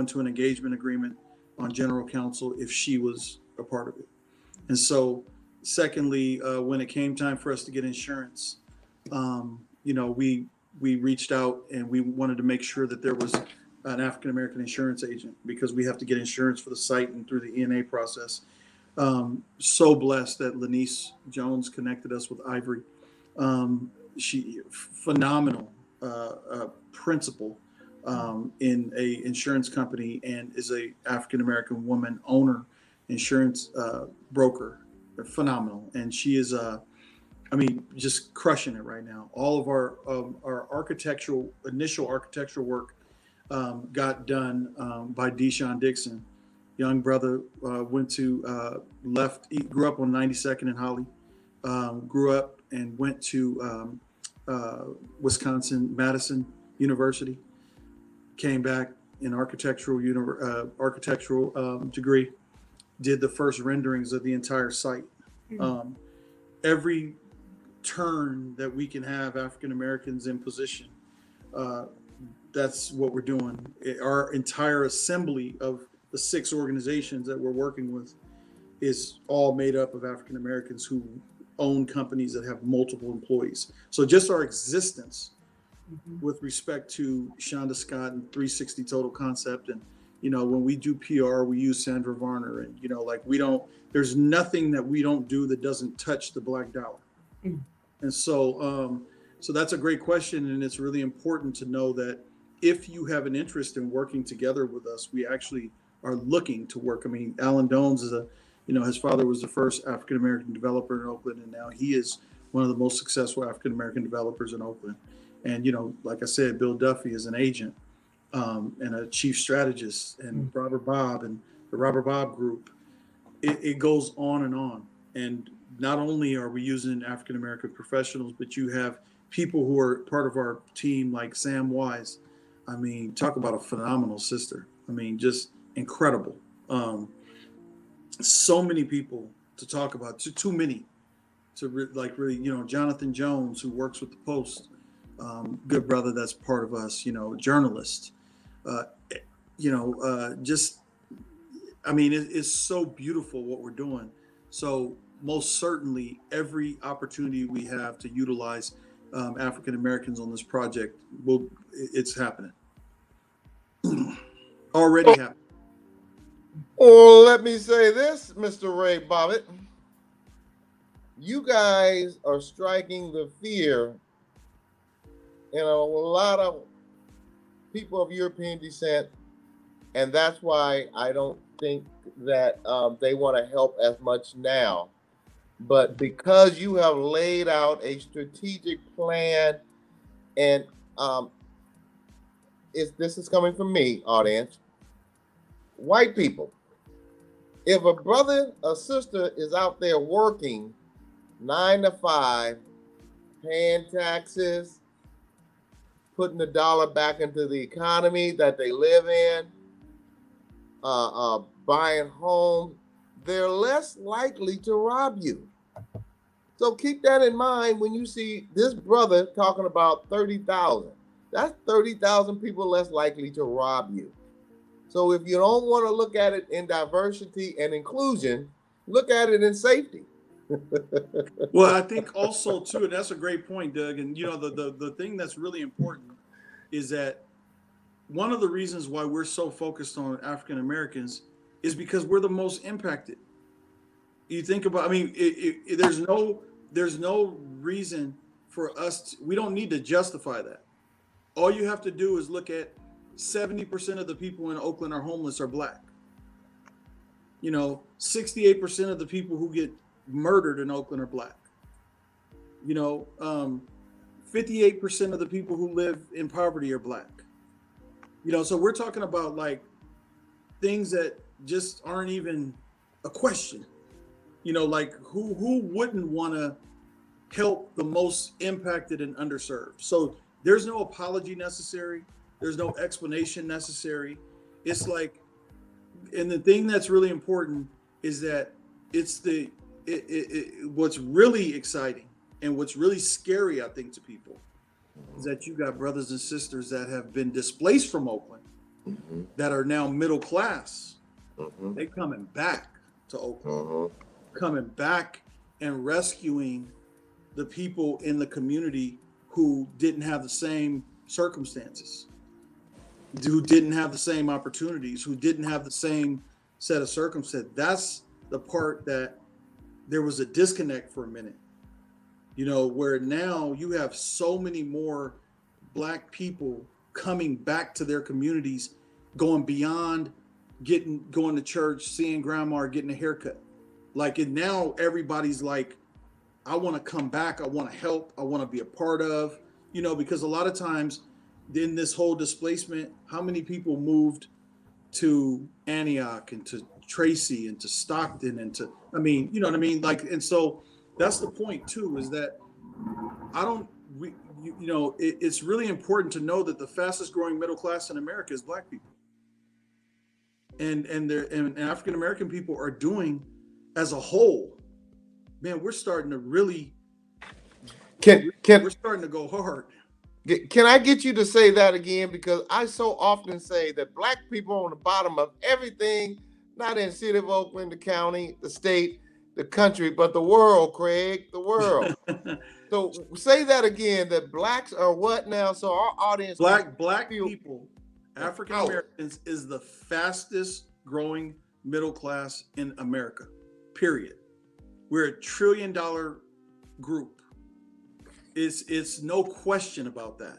into an engagement agreement on general counsel if she was a part of it. And so, secondly, when it came time for us to get insurance, you know, we reached out and we wanted to make sure that there was an African-American insurance agent, because we have to get insurance for the site and through the E&A process. So blessed that Lanice Jones connected us with Ivory. She phenomenal principal in a insurance company, and is a African-American woman owner, insurance broker. Phenomenal. And she is, I mean, just crushing it right now. All of our initial architectural work got done by Deshaun Dixon. Young brother grew up on 92nd and Holly, grew up and went to Wisconsin, Madison University, came back in architectural degree, did the first renderings of the entire site. Every turn that we can have African Americans in position, that's what we're doing. Our entire assembly of the 6 organizations that we're working with is all made up of African Americans who own companies that have multiple employees. So just our existence with respect to Shonda Scott and 360 Total Concept, and you know, when we do PR, we use Sandra Varner, and you know, like there's nothing that we don't do that doesn't touch the Black dollar. And so, so that's a great question, and it's really important to know that if you have an interest in working together with us, we actually are looking to work. I mean, Alan Dones is you know, his father was the first African-American developer in Oakland, and now he is one of the most successful African-American developers in Oakland. And, you know, like I said, Bill Duffy is an agent and a chief strategist, and Robert Bob and the Robert Bob Group. It goes on. And not only are we using African-American professionals, but you have people who are part of our team like Sam Wise. I mean, talk about a phenomenal sister. I mean, just incredible. So many people to talk about, too many to really, you know, Jonathan Jones, who works with the Post, good brother that's part of us, you know, journalist, you know, just, I mean, it's so beautiful what we're doing. So most certainly every opportunity we have to utilize African Americans on this project, it's happening. Already happening. Well, let me say this, Mr. Ray Bobbitt. You guys are striking the fear in a lot of people of European descent, and that's why I don't think that they want to help as much now. But because you have laid out a strategic plan, and this is coming from me, audience, white people, If a brother or sister is out there working 9 to 5, paying taxes, putting the dollar back into the economy that they live in, buying homes, they're less likely to rob you. So keep that in mind when you see this brother talking about 30,000. That's 30,000 people less likely to rob you. So if you don't want to look at it in diversity and inclusion, look at it in safety. Well, I think also too, and that's a great point, Doug. And you know, the thing that's really important is that one of the reasons why we're so focused on African Americans is because we're the most impacted. You think about, I mean, there's no reason for us to, we don't need to justify that. All you have to do is look at 70% of the people in Oakland are homeless or black. You know, 68% of the people who get murdered in Oakland are black. You know, 58% of the people who live in poverty are black. You know, so we're talking about like things that just aren't even a question. You know, like who wouldn't want to help the most impacted and underserved? So there's no apology necessary. There's no explanation necessary. It's like, and the thing that's really important is that it's the, what's really exciting and what's really scary, I think, to people is that you got brothers and sisters that have been displaced from Oakland, mm-hmm. that are now middle class. Mm-hmm. They're coming back to Oakland, mm-hmm. coming back and rescuing the people in the community who didn't have the same circumstances, who didn't have the same opportunities, who didn't have the same set of circumstances. That's the part that there was a disconnect for a minute, you know, where now you have so many more black people coming back to their communities, going beyond going to church, seeing grandma, or getting a haircut. Like, and now everybody's like, I want to come back. I want to help. I want to be a part of, you know, because a lot of times in this whole displacement, how many people moved to Antioch and to Tracy and to Stockton and to, I mean, you know what I mean? Like, and so that's the point too, is that you know, it's really important to know that the fastest growing middle class in America is black people. And African American people are doing as a whole. Man, we're starting to really we're starting to go hard. Can I get you to say that again? Because I so often say that black people are on the bottom of everything, not in the city of Oakland, the county, the state, the country, but the world, Craig, the world. So say that again, that blacks are what now? So our audience, black people, African Americans is the fastest growing middle class in America, period. We're a $1 trillion group. It's no question about that.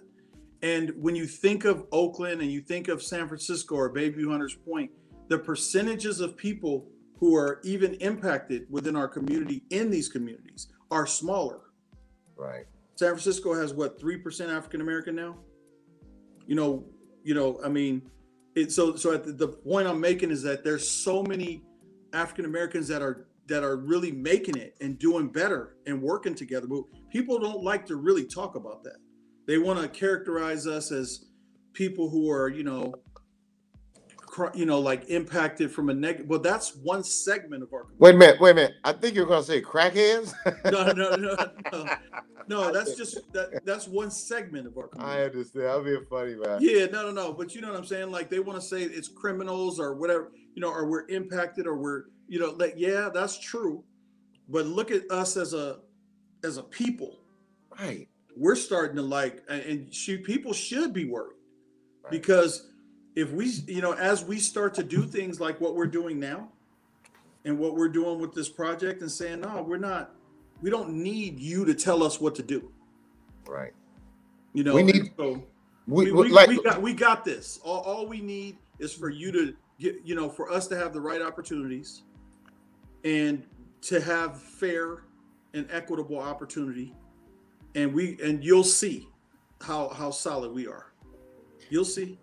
And when you think of Oakland and you think of San Francisco or Bayview Hunters Point, the percentages of people who are even impacted within our community in these communities are smaller. Right. San Francisco has what, 3% African American now? You know, I mean, it's so at the point I'm making is that there's so many African Americans that are really making it and doing better and working together. But people don't like to really talk about that. They want to characterize us as people who are, you know, like impacted from a negative. Well, that's one segment of our community. Wait a minute. I think you're going to say crackheads. No, that's just, that's one segment of our community. I understand. That'll be a funny man. Yeah, no. But you know what I'm saying? Like they want to say it's criminals or whatever, you know, or we're impacted or we're, you know, like, yeah, that's true. But look at us as a people, right? We're starting to like, and people should be worried, right? Because if we, you know, as we start to do things like what we're doing now and what we're doing with this project and saying, no, we don't need you to tell us what to do. Right. You know, we got this. All we need is for you to, you know, for us to have the right opportunities and to have fair and equitable opportunity, and you'll see how solid we are. You'll see.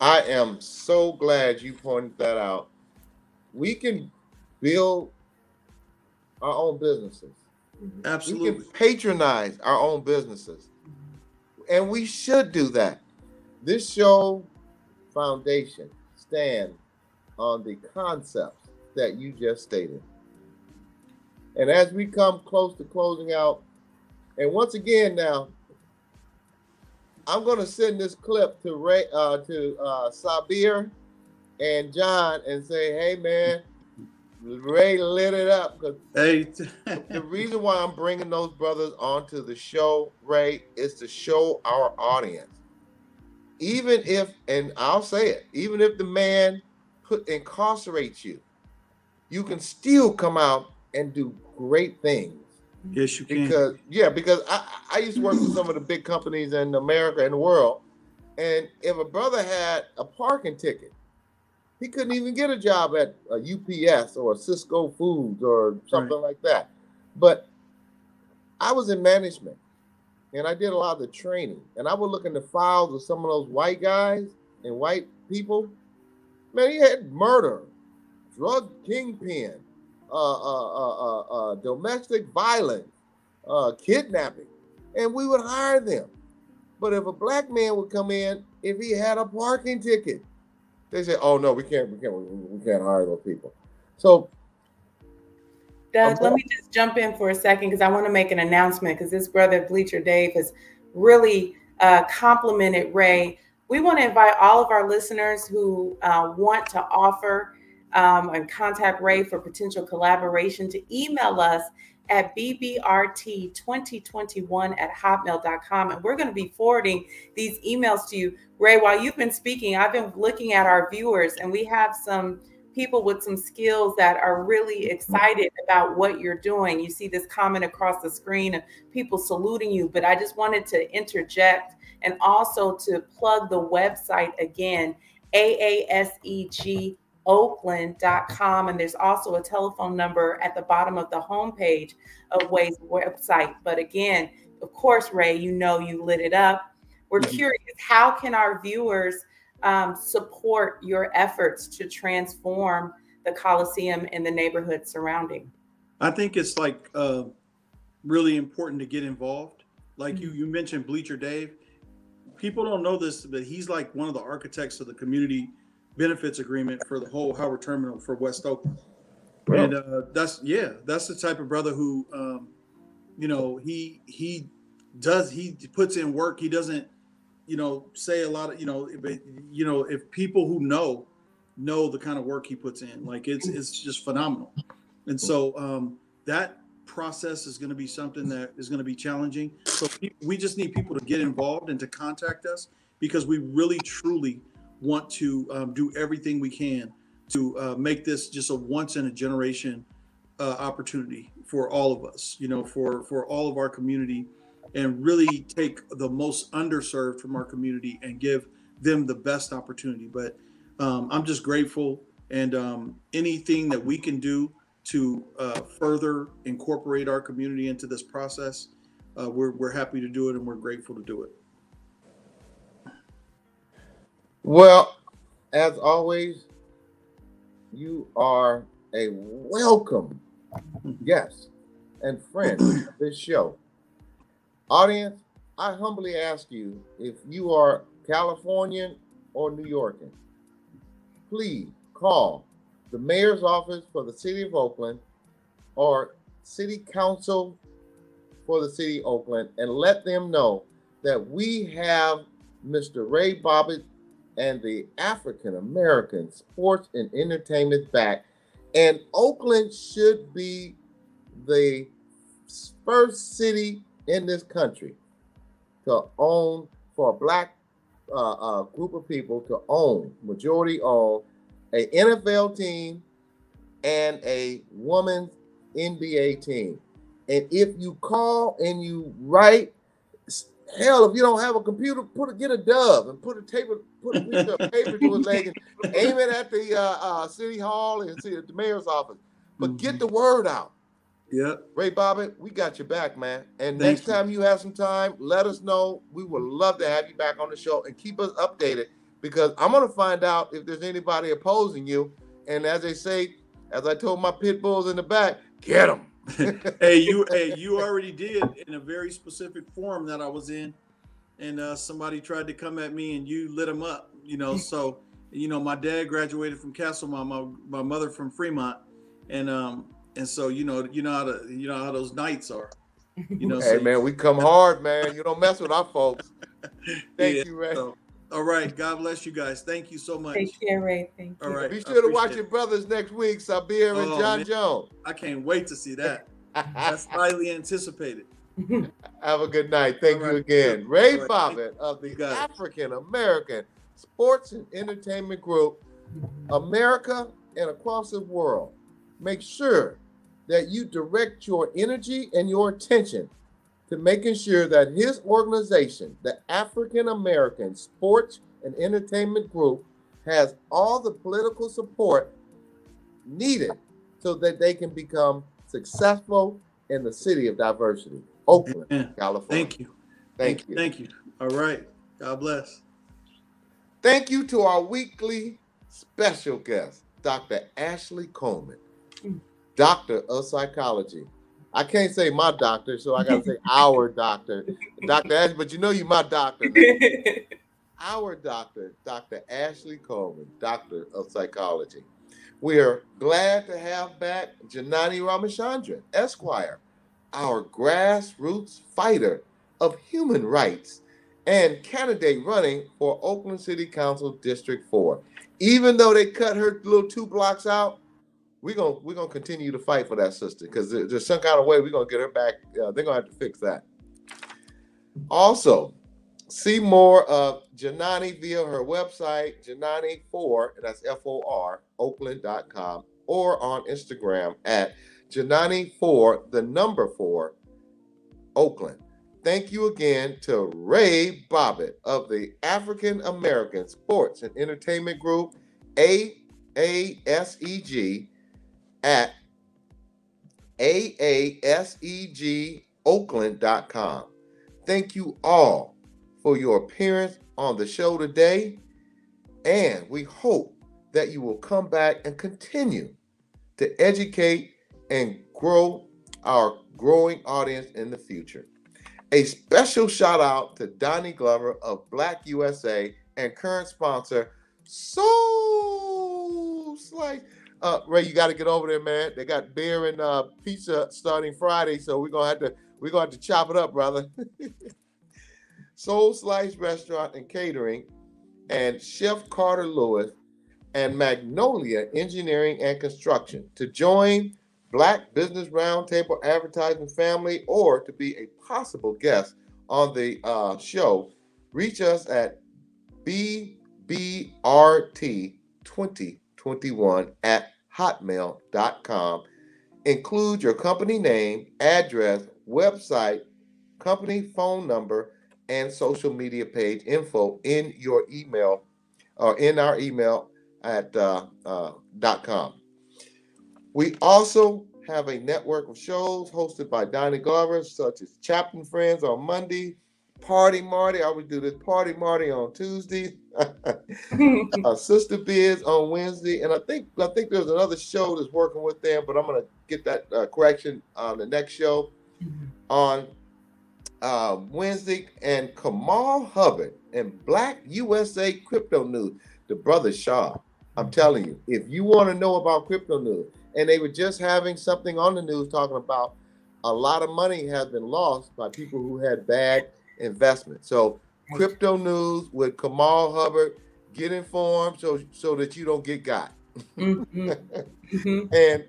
I am so glad you pointed that out, we can build our own businesses. Absolutely. We can patronize our own businesses. And we should do that. This show foundation stands on the concepts that you just stated. And as we come close to closing out, and once again now, I'm going to send this clip to Ray, to Sabir and John and say, hey, man, Ray lit it up. Hey. The reason why I'm bringing those brothers onto the show, Ray, is to show our audience. Even if, and I'll say it, even if the man incarcerates you, you can still come out and do great things. Yes, you can. Because, yeah, because I used to work with some of the big companies in America and the world. And if a brother had a parking ticket, he couldn't even get a job at a UPS or a Cisco Foods or something like that. But I was in management and I did a lot of the training. And I would look in the files of some of those white guys and white people. Man, he had murder, drug kingpin, domestic violence, kidnapping, and we would hire them. But if a black man would come in, if he had a parking ticket, they say, "Oh no, we can't hire those people." So, Doug, let me just jump in for a second because I want to make an announcement because this brother Bleacher Dave has really complimented Ray. We want to invite all of our listeners who want to offer. And contact Ray for potential collaboration to email us at bbrt2021@hotmail.com. And we're going to be forwarding these emails to you. Ray, while you've been speaking, I've been looking at our viewers and we have some people with some skills that are really excited about what you're doing. You see this comment across the screen of people saluting you, but I just wanted to interject and also to plug the website again, AASEG.Oakland.com, and there's also a telephone number at the bottom of the homepage of Way's website. But again, of course, Ray, you know you lit it up. We're curious, how can our viewers support your efforts to transform the Coliseum and the neighborhood surrounding? I think it's like really important to get involved. Like you mentioned Bleacher Dave. People don't know this, but he's like one of the architects of the community benefits agreement for the whole Howard Terminal for West Oakland. Wow. And that's the type of brother who, you know, he puts in work. He doesn't, you know, say a lot of, you know, if people who know the kind of work he puts in, like it's just phenomenal. And so that process is going to be something that is going to be challenging. So we just need people to get involved and to contact us because we really, truly want to do everything we can to make this just a once in a generation opportunity for all of us, you know, for all of our community, and really take the most underserved from our community and give them the best opportunity. But I'm just grateful, and anything that we can do to further incorporate our community into this process, we're happy to do it, and we're grateful to do it. Well, as always, you are a welcome guest and friend of this show. Audience, I humbly ask you, if you are Californian or New Yorker, please call the mayor's office for the city of Oakland or city council for the city of Oakland and let them know that we have Mr. Ray Bobbitt and the African American Sports and Entertainment back. And Oakland should be the first city in this country to own, for a black group of people to own, majority own, an NFL team and a women's NBA team. And if you call and you write, hell, if you don't have a computer, get a dove and put a piece of paper to his leg and aim it at the city hall and see at the mayor's office. But get the word out. Yeah, Ray Bobbitt, we got your back, man. And next time you have some time, let us know. We would love to have you back on the show and keep us updated because I'm going to find out if there's anybody opposing you. And as they say, As I told my pit bulls in the back, get them. hey, you already did in a very specific forum that I was in, and somebody tried to come at me and you lit them up, you know. So, you know, my dad graduated from Castlemont, my mother from Fremont, and so you know how those nights are. You know, hey, so, man, we come hard, man. You don't mess with our folks. Thank you, Ray. So, all right, God bless you guys. Thank you so much. Take care, Ray. Thank you. All right, be sure to watch your brothers next week, Sabir and John Jones. I can't wait to see that. That's highly anticipated. Have a good night. Thank you again. Ray Bobbitt of the African American Sports and Entertainment Group, America and across the world. Make sure that you direct your energy and your attention to making sure that his organization, the African American Sports and Entertainment Group, has all the political support needed so that they can become successful in the city of diversity, Oakland, Amen. California. Thank you. Thank you. Thank you. All right. God bless. Thank you to our weekly special guest, Dr. Ashley Coleman, doctor of psychology. I can't say my doctor, so I gotta say our doctor, Dr. Ashley, but you know you my doctor. Our doctor, Dr. Ashley Coleman, doctor of psychology. We are glad to have back Janani Ramachandran, Esquire, our grassroots fighter of human rights and candidate running for Oakland City Council District 4. Even though they cut her little 2 blocks out, we're gonna continue to fight for that sister, because there's some kind of way we're gonna get her back. They're gonna have to fix that. Also, see more of Janani via her website, Janani4, and that's F-O-R, Oakland.com, or on Instagram at Janani4 Oakland. Thank you again to Ray Bobbitt of the African American Sports and Entertainment Group, AASEG. At AASEGOakland.com. Thank you all for your appearance on the show today, and we hope that you will come back and continue to educate and grow our growing audience in the future. A special shout out to Donni Glover of Black USA and current sponsor Soul Slice. Ray, you got to get over there, man. They got beer and pizza starting Friday, so we're gonna have to chop it up, brother. Soul Slice Restaurant and Catering, and Chef Carter Lewis, and Magnolia Engineering and Construction to join Black Business Roundtable Advertising Family, or to be a possible guest on the show. Reach us at BBRT2021 at hotmail.com. Include your company name, address, website, company phone number, and social media page info in your email, or in our email at .com. We also have a network of shows hosted by Donni Glover, such as Chapman Friends on Monday, Party Marty. I would do this Party Marty on Tuesday, Sister Biz on Wednesday, and I think there's another show that's working with them, but I'm gonna get that correction on the next show on Wednesday. And Kamal Hubbard and Black USA Crypto News, the brother Shaw. I'm telling you, if you want to know about crypto news, and they were just having something on the news talking about a lot of money has been lost by people who had bad investment. So crypto news with Kamal Hubbard. Get informed so that you don't get got. And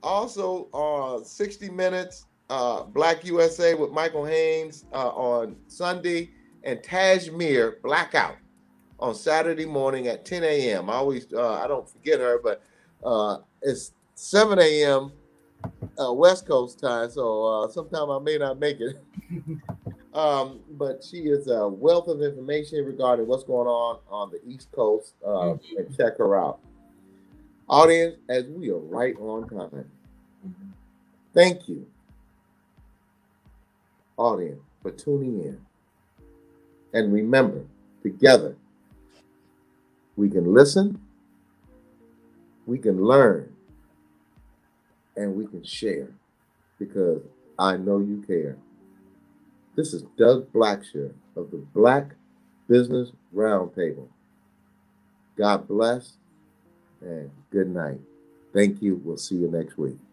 also 60 Minutes, Black USA with Michael Haynes on Sunday, and Tajmir Blackout on Saturday morning at 10 a.m. I always I don't forget her, but it's 7 a.m. West Coast time, so sometime I may not make it. But she is a wealth of information regarding what's going on the East Coast, and check her out. Audience, as we are right on time, thank you, audience, for tuning in. And remember, together, we can listen, we can learn and we can share, because I know you care. This is Doug Blackshear of the Black Business Roundtable. God bless and good night. Thank you. We'll see you next week.